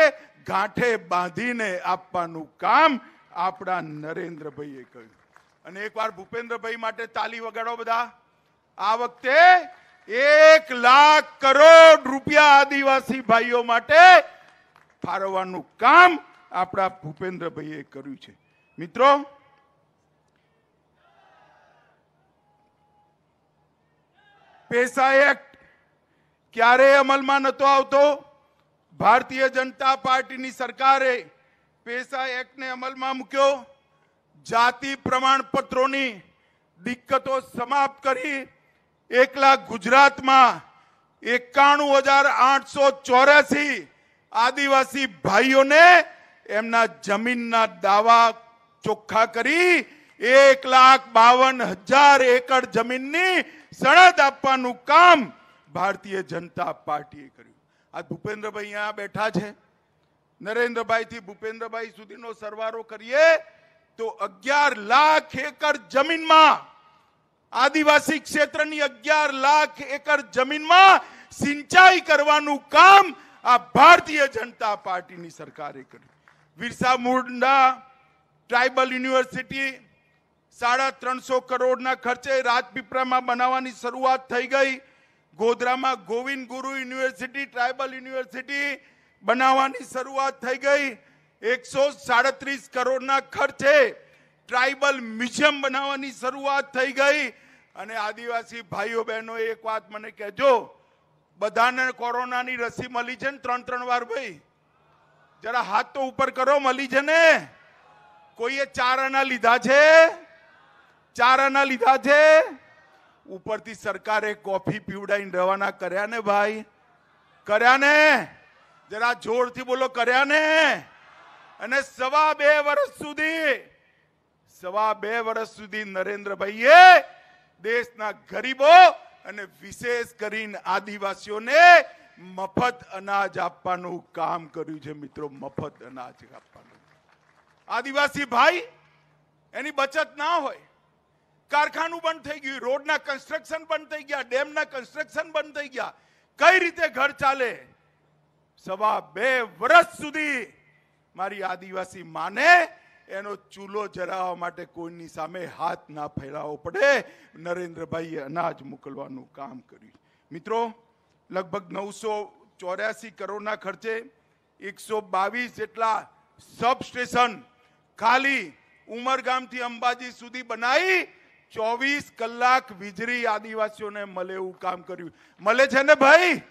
गांठे बांधीने आपवानुं काम आपड़ा नरेंद्र भाईए कर्युं। अने एकवार भूपेन्द्र भाई माटे ताली वगाड़ो बधा। आ वखते 1 लाख करोड़ रुपया आदिवासी भाईओ माटे फाळववानुं काम आपड़ा भूपेन्द्र भाईए कर्युं छे। मित्रों, पेसा एक्ट क्यारे अमल में नतो आवतो, भारतीय जनता पार्टी नी सरकारे पेसा एक्ट ने अमल में मूक्यो। जाति प्रमाणपत्रों नी दिक्कतों समाप्त करी, एकला गुजरात में 91,884 आदिवासी भाईओ ने एमना जमीनना दावा चोख्खा करी 1,52,000 एकड़ जमीननी सनद आपवानुं काम भारतीय जनता पार्टीए कर्युं। आ भूपेन्द्र भाई अहींया बैठा छे, नरेंद्र भाई थी भूपेन्द्र भाई सुधीनो सरवारो करीए तो 11 लाख एकड़ जमीन में आदिवासी क्षेत्रनी 11 लाख एकड़ जमीन में सिंचाई करवानुं काम आ भारतीय जनता पार्टीनी सरकारे कर्युं। बिरसा मुंडा ट्राइबल यूनिवर्सिटी 350 करोड़ ना खर्चे राजपीपरा में बनावानी शुरुआत थई गई। गोधरा में Govind Guru university tribal university बनावानी शुरुआत थई गई। 137 करोड़ ना खर्चे ट्राइबल म्यूजियम बनावानी शुरुआत थई गई। अने आदिवासी भाईओ बहनों एक बात मने कहेजो, बधाने कोरोना नी रसी मळी छे ने 3-3 वार भाई? जरा हाथ तो ऊपर करो, मळी छे ने? कोईए 4 आना लीधा छे? 4 आना लीधा छे? उपरथी सरकारे कॉफी पीवडाईने रवाना कर्या ने भाई? कर्या ने? जरा जोरथी बोलो, कर्या ने? अने 2.5 वर्ष सुधी नरेंद्र भाईए देशना गरीबो अने विशेष करीने आदिवासीओने मफत अनाज आपवानुं काम कर्युं छे। मित्रों, मफत अनाज आपवानुं, आदिवासी भाई एनी बचत ना होय, कारखानु बंद थई गयुं, रोडना कंस्ट्रक्शन बंद थई गया, डेमना कंस्ट्रक्शन बंद थई गया, कई रीते घर चाले? 2.5 वर्ष सुधी मारी आदिवासी माने एनो चूलो जरावा माटे कोईनी सामे हाथ ना फैलावो पड़े, नरेंद्र भाईए अनाज मोकलवानुं काम कर्युं। मित्रों, लगभग 984 करोड़ना खर्चे 122 जेटला सबस्टेशन खाली उमरगाम थी अंबाजी सुधी बनाई, 24 કલાક વીજળી આદિવાસીઓને મળે એવું કામ કર્યું. મળે છે ને ભાઈ?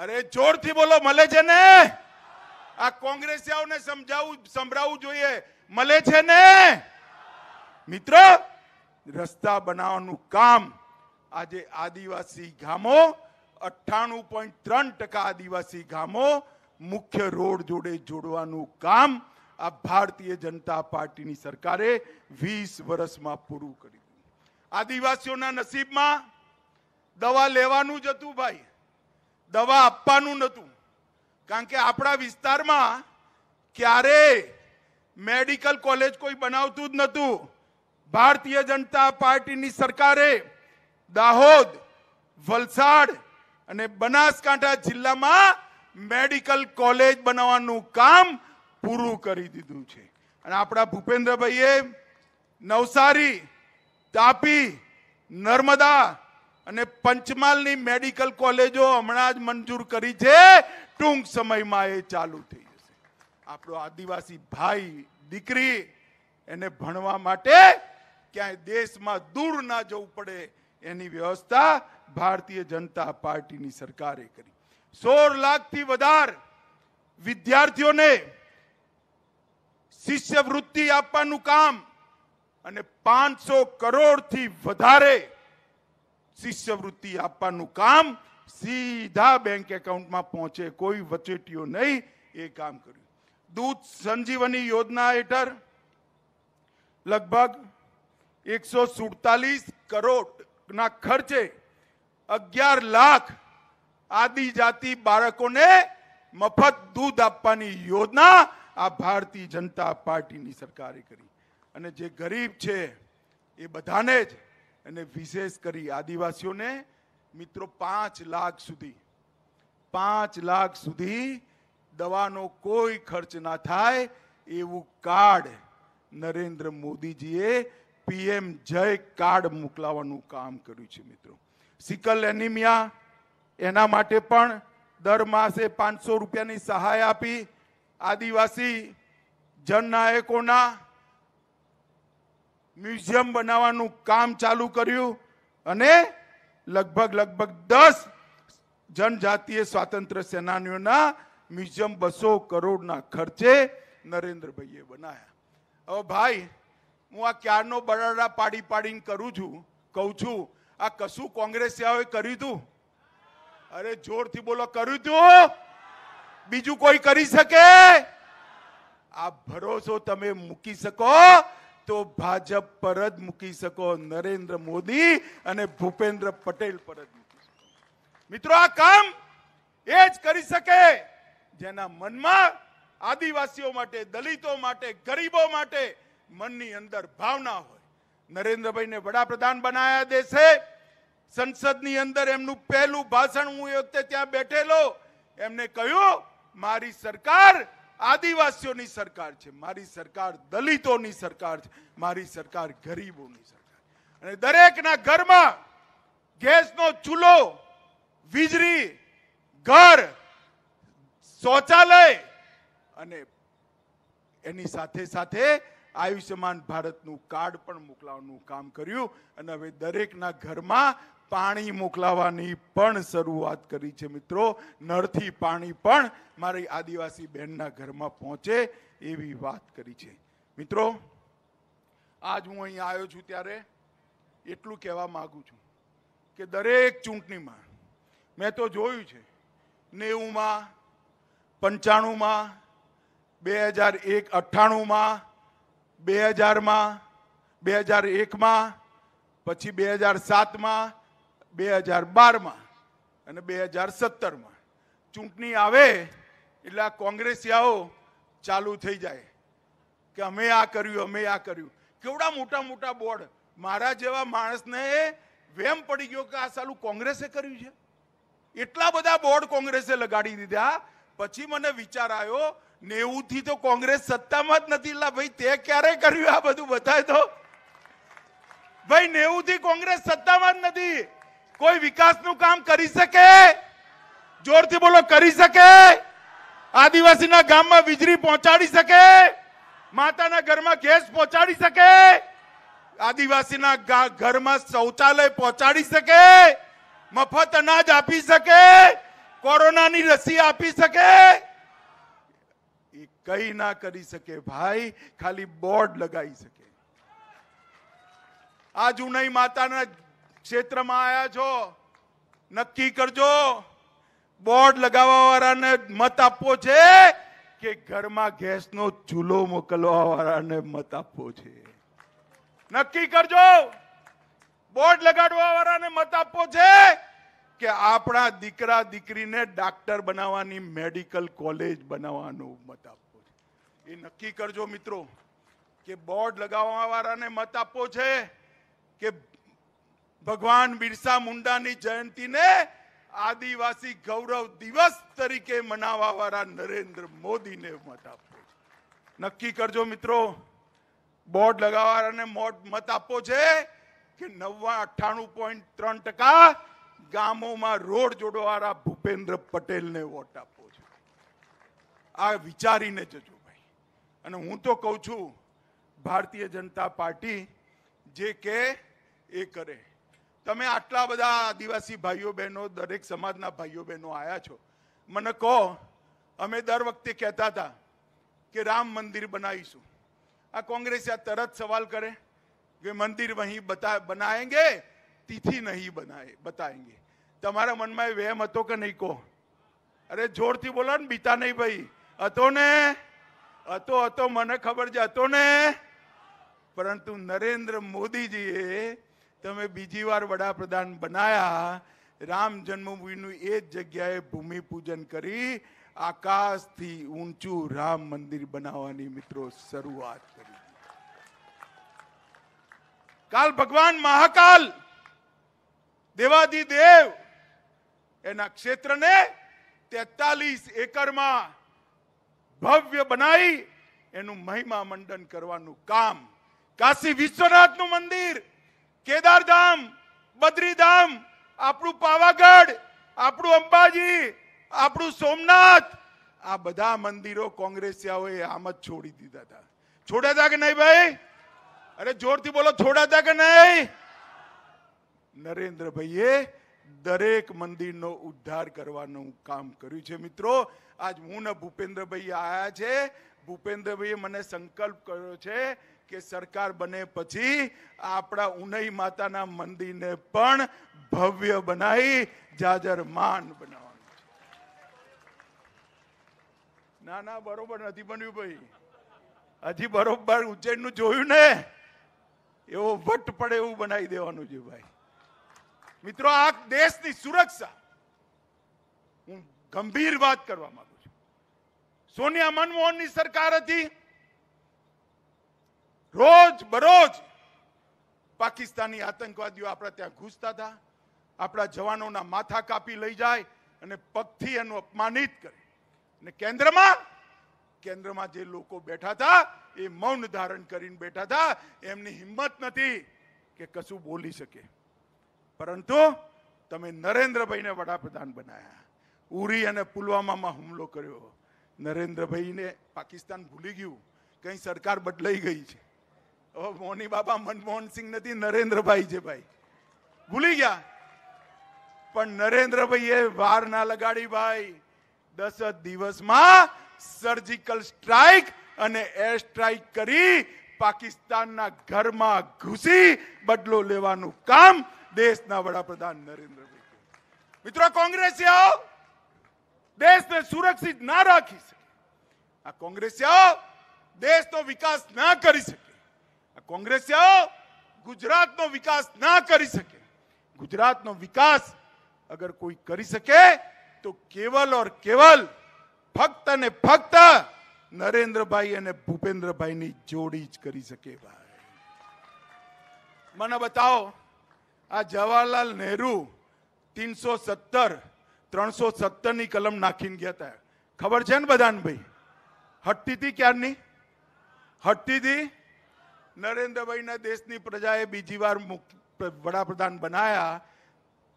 અરે જોરથી બોલો, મળે છે ને? આ કોંગ્રેસિયાઓને સંભળાવવું જોઈએ, મળે છે ને? મિત્રો, રસ્તા બનાવવાનું કામ આજે આદિવાસી ગામો 98.3% આદિવાસી ગામો મુખ્ય રોડ જોડે જોડવાનું કામ આ ભારતીય જનતા પાર્ટીની સરકારે 20 વર્ષમાં પૂરું કર્યું. આદિવાસીઓના નસીબમાં દવા લેવાનું જ હતું ભાઈ, દવા આપવાનું નહોતું. કારણ કે આપણા વિસ્તારમાં ક્યારે મેડિકલ કોલેજ કોઈ બનાવતું જ નહોતું. ભારતીય જનતા પાર્ટીની સરકારે દાહોદ, વલસાડ અને બનાસકાંઠા જિલ્લામાં મેડિકલ કોલેજ બનાવવાનું કામ પૂરું કરી દીધું છે. અને આપણા ભૂપેન્દ્રભાઈએ નવસારી, તાપી, નર્મદા અને પંચમહાલની મેડિકલ કોલેજો હમણાં જ મંજૂર કરી છે. ટૂંક સમયમાં એ ચાલુ થઈ જશે. આપણો આદિવાસી ભાઈ દીકરી એને ભણવા માટે ક્યાંય દેશમાં દૂર ના જવું પડે એની વ્યવસ્થા ભારતીય જનતા પાર્ટીની સરકારે કરી. 16 લાખથી વધારે વિદ્યાર્થીઓને શિષ્યવૃત્તિ આપવાનું કામ અને 500 કરોડથી વધારે શિષ્યવૃત્તિ આપવાનું કામ સીધા બેંક એકાઉન્ટમાં પહોંચે, કોઈ વચેટીઓ નહીં, એ કામ કર્યું. દૂધ સંજીવની યોજના હેઠળ લગભગ 147 કરોડના ખર્ચે 11 લાખ આદિજાતિ બાળકોને મફત દૂધ આપવાની યોજના આ ભારતીય જનતા પાર્ટીની સરકારે કરી. અને જે ગરીબ છે એ બધાને જ, અને વિશેષ કરી આદિવાસીઓને મિત્રો 5 લાખ સુધી દવાનો કોઈ ખર્ચ ના થાય એવું કાર્ડ નરેન્દ્ર મોદીજીએ પીએમ જય કાર્ડ મોકલાવવાનું કામ કર્યું છે. મિત્રો, સિકલ એનિમિયા એના માટે પણ દર માસે 500 રૂપિયાની સહાય આપી આદિવાસી જનનાયકોના મ્યુઝિયમ બનાવવાનું કામ ચાલુ કર્યું. અને લગભગ 10 જનજાતીય સ્વાતંત્ર્ય સેનાનીઓના મ્યુઝિયમ 200 કરોડના ખર્ચે નરેન્દ્રભાઈએ બનાવ્યા. હવે ભાઈ, હું આ ક્યારનો બરાડા પાડીને કહું છું આ કશું કોંગ્રેસિયાઓએ કર્યું હતું? અરે જોરથી બોલો, કર્યું હતું? બીજું કોઈ કરી શકે? આ ભરોસો તમે મૂકી શકો તો ભાજપ પર જ મૂકી શકો, નરેન્દ્ર મોદી અને ભૂપેન્દ્ર પટેલ પર જ મૂકી શકો. મિત્રો, આ કામ એ જ કરી શકે જેના મનમાં આદિવાસીઓ માટે, દલિતો માટે, ગરીબો માટે મનની અંદર ભાવના હોય. નરેન્દ્રભાઈને વડાપ્રધાન બનાવ્યા દેશે. સંસદની અંદર એમનું પહેલું ભાષણ, હું એ વખતે ત્યાં બેઠેલો, એમને કહ્યું મારી સરકાર આદિવાસીઓની સરકાર છે, મારી સરકાર દલિતોની સરકાર છે, મારી સરકાર ગરીબોની સરકાર. અને દરેકના ઘરમાં ગેસનો ચૂલો, વીજળી, ઘર, શૌચાલય અને એની સાથે સાથે આયુષ્યમાન ભારતનું કાર્ડ પણ મોકલાવવાનું કામ કર્યું. અને હવે દરેકના ઘરમાં પાણી મોકલાવાની પણ શરૂઆત કરી છે. મિત્રો, નળથી પાણી પણ મારી આદિવાસી બહેનના ઘરમાં પહોંચે એવી વાત કરી છે. મિત્રો, આજ હું અહીં આવ્યો છું ત્યારે એટલું કહેવા માગું છું કે દરેક ચૂંટણીમાં મેં તો જોયું છે, 90માં, 95માં, 2001, 98માં, 2000માં, 2001માં, પછી 2007માં, 2012માં અને 2017માં ચૂંટણી આવે એટલે કોંગ્રેસિયાઓ ચાલુ થઈ જાય કે અમે આ કર્યું, અમે આ કર્યું. કેવડા મોટા બોર્ડ. મારા જેવા માણસને વેમ પડી ગયો કે આ સાલું કોંગ્રેસે કર્યું છે. એટલા બધા બોર્ડ કોંગ્રેસે લગાડી દીધા. પછી મને વિચાર આવ્યો, 90થી તો કોંગ્રેસ સત્તામાં જ નથી. લા ભાઈ, તે ક્યારે કર્યું આ બધું? બધાય તો ભાઈ 90થી કોંગ્રેસ સત્તામાં જ નથી. કોઈ વિકાસનું કામ કરી શકે? જોરથી બોલો, કરી શકે? આદિવાસીના ગામમાં વીજળી પહોંચાડી શકે? માતાના ઘરમાં ગેસ પહોંચાડી શકે? आदिवासी ना घर में शौचालय पहुंचाड़ी सके, मफत अनाज आपी सके, कोरोना नी रसी आपी सके, कई ना करी सके भाई, खाली बोर्ड लगाई सके। आज उनाई माता ना क्षेत्र में आया छो, नक्की करजो बोर्ड लगावा वाला ने मत आपो छे के घर में गैस नो चूलो मोकलवा वाला ने मत आपो छे। नक्की करजो, बोर्ड लगाड़वा वाला ने मत आपो छे के आपना दीकरा दीकरी ने डॉक्टर बनावानी मेडिकल कॉलेज बनावानो मत आपो छे। ये नक्की करजो मित्रों के बोर्ड लगावा वाला ने मत आपो छे के भगवान बिरसा मुंडा नी जयंती ने आदिवासी गौरव दिवस तरीके मनावा वाला नरेंद्र मोदी ने मत आपो। नक्की करजो मित्रों, बोर्ड लगावा ने मत आपो छे के 98.3% गामों में रोड जोड़वा भूपेन्द्र पटेल ने वोट आपो छे। आ विचारीने जजो भाई। अने हूँ तो कहूं छू भारतीय जनता पार्टी जे के ए करे। तमे आटला बधा आदिवासी भाईओ बहनों, दरेक समाजना भाईओ बहनों आया छो, मने कहो अमे दर वखते कहता था कि राम मंदिर बनाईशु। आ कांग्रेस आ तरत सवाल करे कि मंदिर वहीं बनाएंगे, तिथि नहीं बताएंगे। तमारा मन में वहम हतो के नहीं? कहो अरे जोर थी बोलो ने बीता नहीं भाई। हतो ने हतो मने खबर जे हतो ने। परंतु नरेंद्र मोदी जी तमे बीजी वार वडाप्रधान बनाया, राम जन्मभूमिनी ए जग्याए भूमि पूजन करी, आकाश थी ऊंचू राम मंदिर बनावानी मित्रों शुरुआत करी। काल भगवान महाकाल देवाधिदेव एना क्षेत्र ने 43 एकड़ में भव्य बनाई, एनु महिमा मंडन करवानु काम काशी विश्वनाथ नु मंदिर, केदारधाम, बद्रीधाम, आपणु पावागढ़, आपणु अंबाजी, आपणु सोमनाथ, आ बधा मंदिरों कांग्रेसियाओए आम ज छोड़ी दीधा था। छोड़ा था कि नहीं भाई? अरे जोर थी बोलो, छोड़ा था कि नहीं? नरेंद्र भाईए दरेक मंदिर नो उद्धार करवानु काम कर्यु छे मित्रों। आज हूँ न भूपेन्द्र भाई आया छे। भूपेन्द्र भाई मने संकल्प कर्यो छे के सरकार बने पछी आपड़ा उनई माताना मंदिर ने पण भव्य बनाई, जाजरमान बनावानु। ना ना बरोबर नथी बन्यु भाई, हजी बरोबर उज्जैन नु जोयु ने एवो वट पड़े एवुं बनाई देवानु छे भाई। मित्रों आ देशनी सुरक्षा हूँ गंभीर बात करवा मांगु छुं। सोनिया मनमोहन नी सरकार हती, रोज बरोज पाकिस्तानी आतंकवादियों आपड़ा त्यां घुसता था, आपड़ा जवानों ना माथा कापी लई जाए अने पगथी एनु अपमानित करे ने केंद्र में जे लोको बैठा था ए मौन धारण करीने बैठा था। एमनी हिम्मत नथी के कशु बोली सके। परंतु तमे नरेंद्र भाई ने वडाप्रधान बनाया, उरी अने पुलवामा में हुमलो कर्यो। नरेंद्र भाई ने पाकिस्तान भूली गयु, कहीं सरकार बदलाई गई है। मोनी बाबा मनमोहन सिंह नहीं, नरेंद्र भाई जे भाई भूली गया। पर नरेंद्र भाई ये वार ना लगाड़ी भाई, 10 दिवस में सर्जिकल स्ट्राइक अने एयर स्ट्राइक करी पाकिस्तान ना घर में घुसी बदलो लेवानु काम देश ना वडाप्रधान नरेंद्र भाई। मित्रों कांग्रेसियाओ देश ने सुरक्षित ना राखी सके, आ कांग्रेसियाओ देश नो विकास ना करी सके, कांग्रेसियाओ गुजरात नो विकास ना करी सके। गुजरात नो विकास अगर कोई करी सके तो केवल और केवल फक्त ने फक्त नरेंद्र भाई अने भूपेन्द्र भाई नी जोड़ी ज करी सके भाई। मने बताओ आ जवाहरलाल नेहरू 370 नी कलम नाखीन गया था, खबर छे ने बधाने भाई? हटती थी क्यारनी? हटती थी। नरेंद्र भाई ने देश की प्रजाए बीजी बार वडाप्रधान बनाया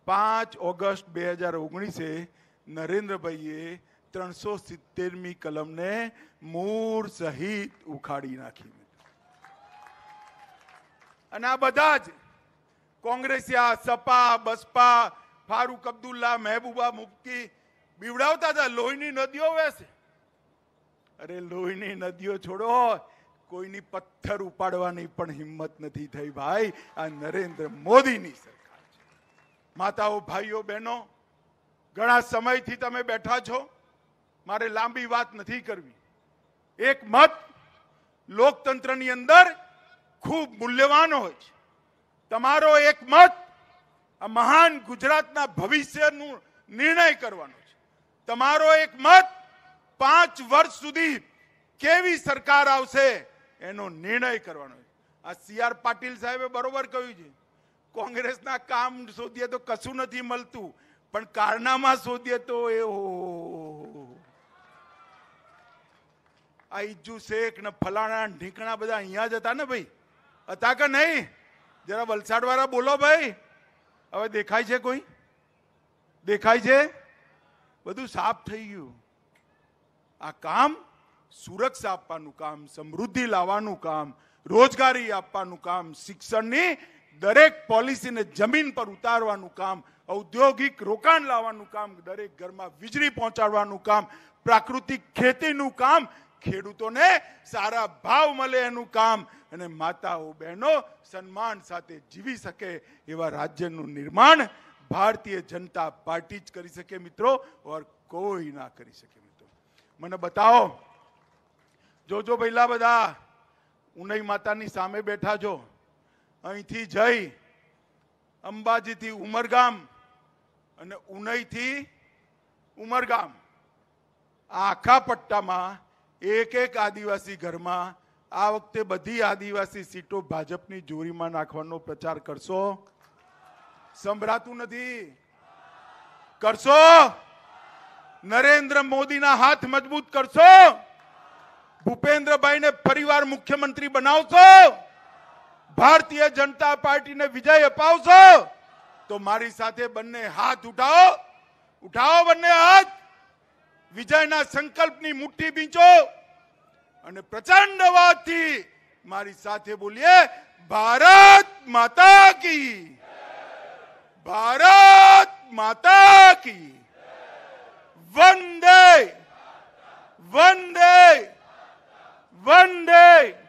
5 ऑगस्ट 2019। नरेंद्र भाईए 370मी कलम ने मूर सहित उखाड़ी नाखी। અને આ બધા જ કોંગ્રેસિયા, સપા, બસપા, ફારૂક અબ્દુલ્લા, મહેબૂબા મુફ્તી બીવડાવતા હતા લોહીની નદીઓ વહેશે. અરે લોહીની નદીઓ છોડો, કોઈની પથ્થર ઉપાડવાની પણ હિંમત નથી થઈ ભાઈ. આ નરેન્દ્ર મોદીની સરકાર છે. માતાઓ, ભાઈઓ, બહેનો, ઘણા સમયથી તમે બેઠા છો, મારે લાંબી વાત નથી કરવી. એક મત લોકતંત્રની અંદર ખૂબ મૂલ્યવાન હોય છે. તમારો એક મત આ મહાન ગુજરાતના ભવિષ્યનું નિર્ણય કરવાનો છે. તમારો એક મત 5 વર્ષ સુધી કેવી સરકાર આવશે એનો નિર્ણય કરવાનો છે. આ સીઆર પાટીલ સાહેબે બરોબર કહ્યું છે, કોંગ્રેસના કામ શોધીએ તો કશું નથી મળતું, પણ કારનામાં શોધીએ તો એ આ ઇજ્જુ શેખ ને ફલાણા ઢીંકણા બધા અહીંયા જ હતા ને ભાઈ, હતા કે નહીં? જરા વલસાડ વાળા બોલો ભાઈ, હવે દેખાય છે? કોઈ દેખાય છે? બધું સાફ થઈ ગયું. આ કામ સુરક્ષા આપવાનું કામ, સમૃદ્ધિ લાવવાનું કામ, રોજગારી આપવાનું કામ, શિક્ષણની દરેક પોલિસીને જમીન પર ઉતારવાનું કામ, ઔદ્યોગિક રોકાણ લાવવાનું કામ, દરેક ઘરમાં વીજળી પહોંચાડવાનું કામ, પ્રાકૃતિક ખેતીનું કામ, ખેડૂતોને સારા ભાવ મળે એનું કામ, અને માતાઓ બહેનો સન્માન સાથે જીવી શકે એવા રાજ્યનું નિર્માણ ભારતીય જનતા પાર્ટી જ કરી શકે મિત્રો, ઓર કોઈ ના કરી શકે મિત્રો. મને બતાવો, જોજો પહેલા બધા ઉનાઈ માતાની સામે બેઠા છો, અહીંથી જઈ અંબાજીથી ઉમરગામ અને ઉનાઈથી ઉમરગામ આખા પટ્ટામાં એક એક આદિવાસી ઘરમાં આ વખતે બધી આદિવાસી સીટો ભાજપની જોરીમાં નાખવાનો પ્રચાર કરશો? સંભળાતું નથી, કરશો? નરેન્દ્ર મોદીના હાથ મજબૂત કરશો? ભૂપેન્દ્રભાઈને ફરીવાર મુખ્યમંત્રી બનાવશો? ભારતીય જનતા પાર્ટીને વિજય અપાવશો? તો મારી સાથે બંને હાથ ઉઠાવો, ઉઠાવો બંને હાથ, વિજયના સંકલ્પની મુઠ્ઠી બીંચો અને પ્રચંડ અવાજથી મારી સાથે બોલીએ, ભારત માતા કી, ભારત માતા કી, વંદે, વંદે, વંદે.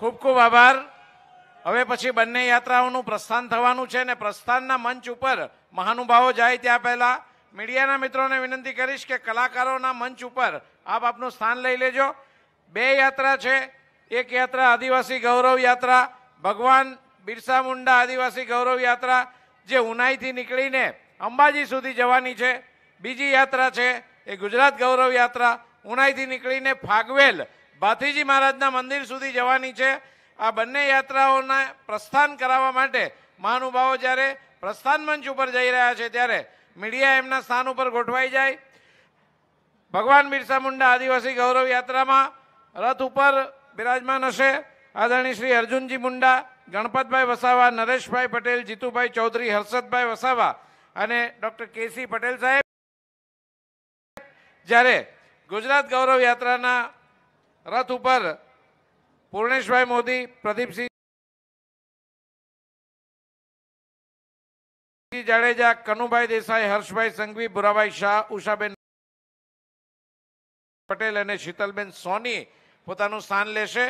ખૂબ ખૂબ આભાર. હવે પછી બંને યાત્રાઓનું પ્રસ્થાન થવાનું છે અને પ્રસ્થાનના મંચ ઉપર મહાનુભાવો જાય ત્યાં પહેલાં મીડિયાના મિત્રોને વિનંતી કરીશ કે કલાકારોના મંચ ઉપર આપ આપનું સ્થાન લઈ લેજો. 2 યાત્રા છે. એક યાત્રા આદિવાસી ગૌરવ યાત્રા, ભગવાન બિરસા મુંડા આદિવાસી ગૌરવ યાત્રા, જે ઉનાઈથી નીકળીને અંબાજી સુધી જવાની છે. બીજી યાત્રા છે એ ગુજરાત ગૌરવ યાત્રા, ઉનાઈથી નીકળીને ફાગવેલ ભાથીજી મહારાજના મંદિર સુધી જવાની છે. આ બંને યાત્રાઓના પ્રસ્થાન કરાવવા માટે મહાનુભાવો જ્યારે પ્રસ્થાન મંચ ઉપર જઈ રહ્યા છે ત્યારે મીડિયા એમના સ્થાન ઉપર ગોઠવાઈ જાય. ભગવાન બિરસા મુંડા આદિવાસી ગૌરવ યાત્રામાં રથ ઉપર બિરાજમાન હશે આદરણીય શ્રી અર્જુનજી મુંડા, ગણપતભાઈ વસાવા, નરેશભાઈ પટેલ, જીતુભાઈ ચૌધરી, હર્ષદભાઈ વસાવા અને ડૉક્ટર કેસી પટેલ સાહેબ. જ્યારે ગુજરાત ગૌરવ યાત્રાના રથ ઉપર પૂર્ણેશભાઈ મોદી, પ્રદીપસિંહ જાડેજા, કનુભાઈ દેસાઈ, હર્ષભાઈ સંઘવી, ભુરાભાઈ શાહ, ઉષાબેન પટેલ અને શીતલબેન સોની પોતાનું સ્થાન લેશે.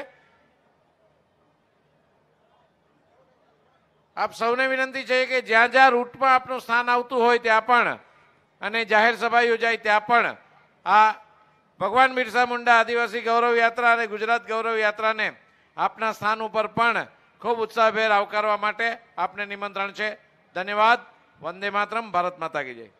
આપ સૌને વિનંતી છે કે જ્યાં જ્યાં રૂટમાં આપનું સ્થાન આવતું હોય ત્યાં પણ અને જાહેર સભા યોજાય ત્યાં પણ આ ભગવાન બિરસા મુંડા આદિવાસી ગૌરવ યાત્રા અને ગુજરાત ગૌરવ યાત્રાને આપના સ્થાન ઉપર પણ ખૂબ ઉત્સાહભેર આવકારવા માટે આપને નિમંત્રણ છે. ધન્યવાદ. વંદે માતરમ. ભારત માતા કી જય.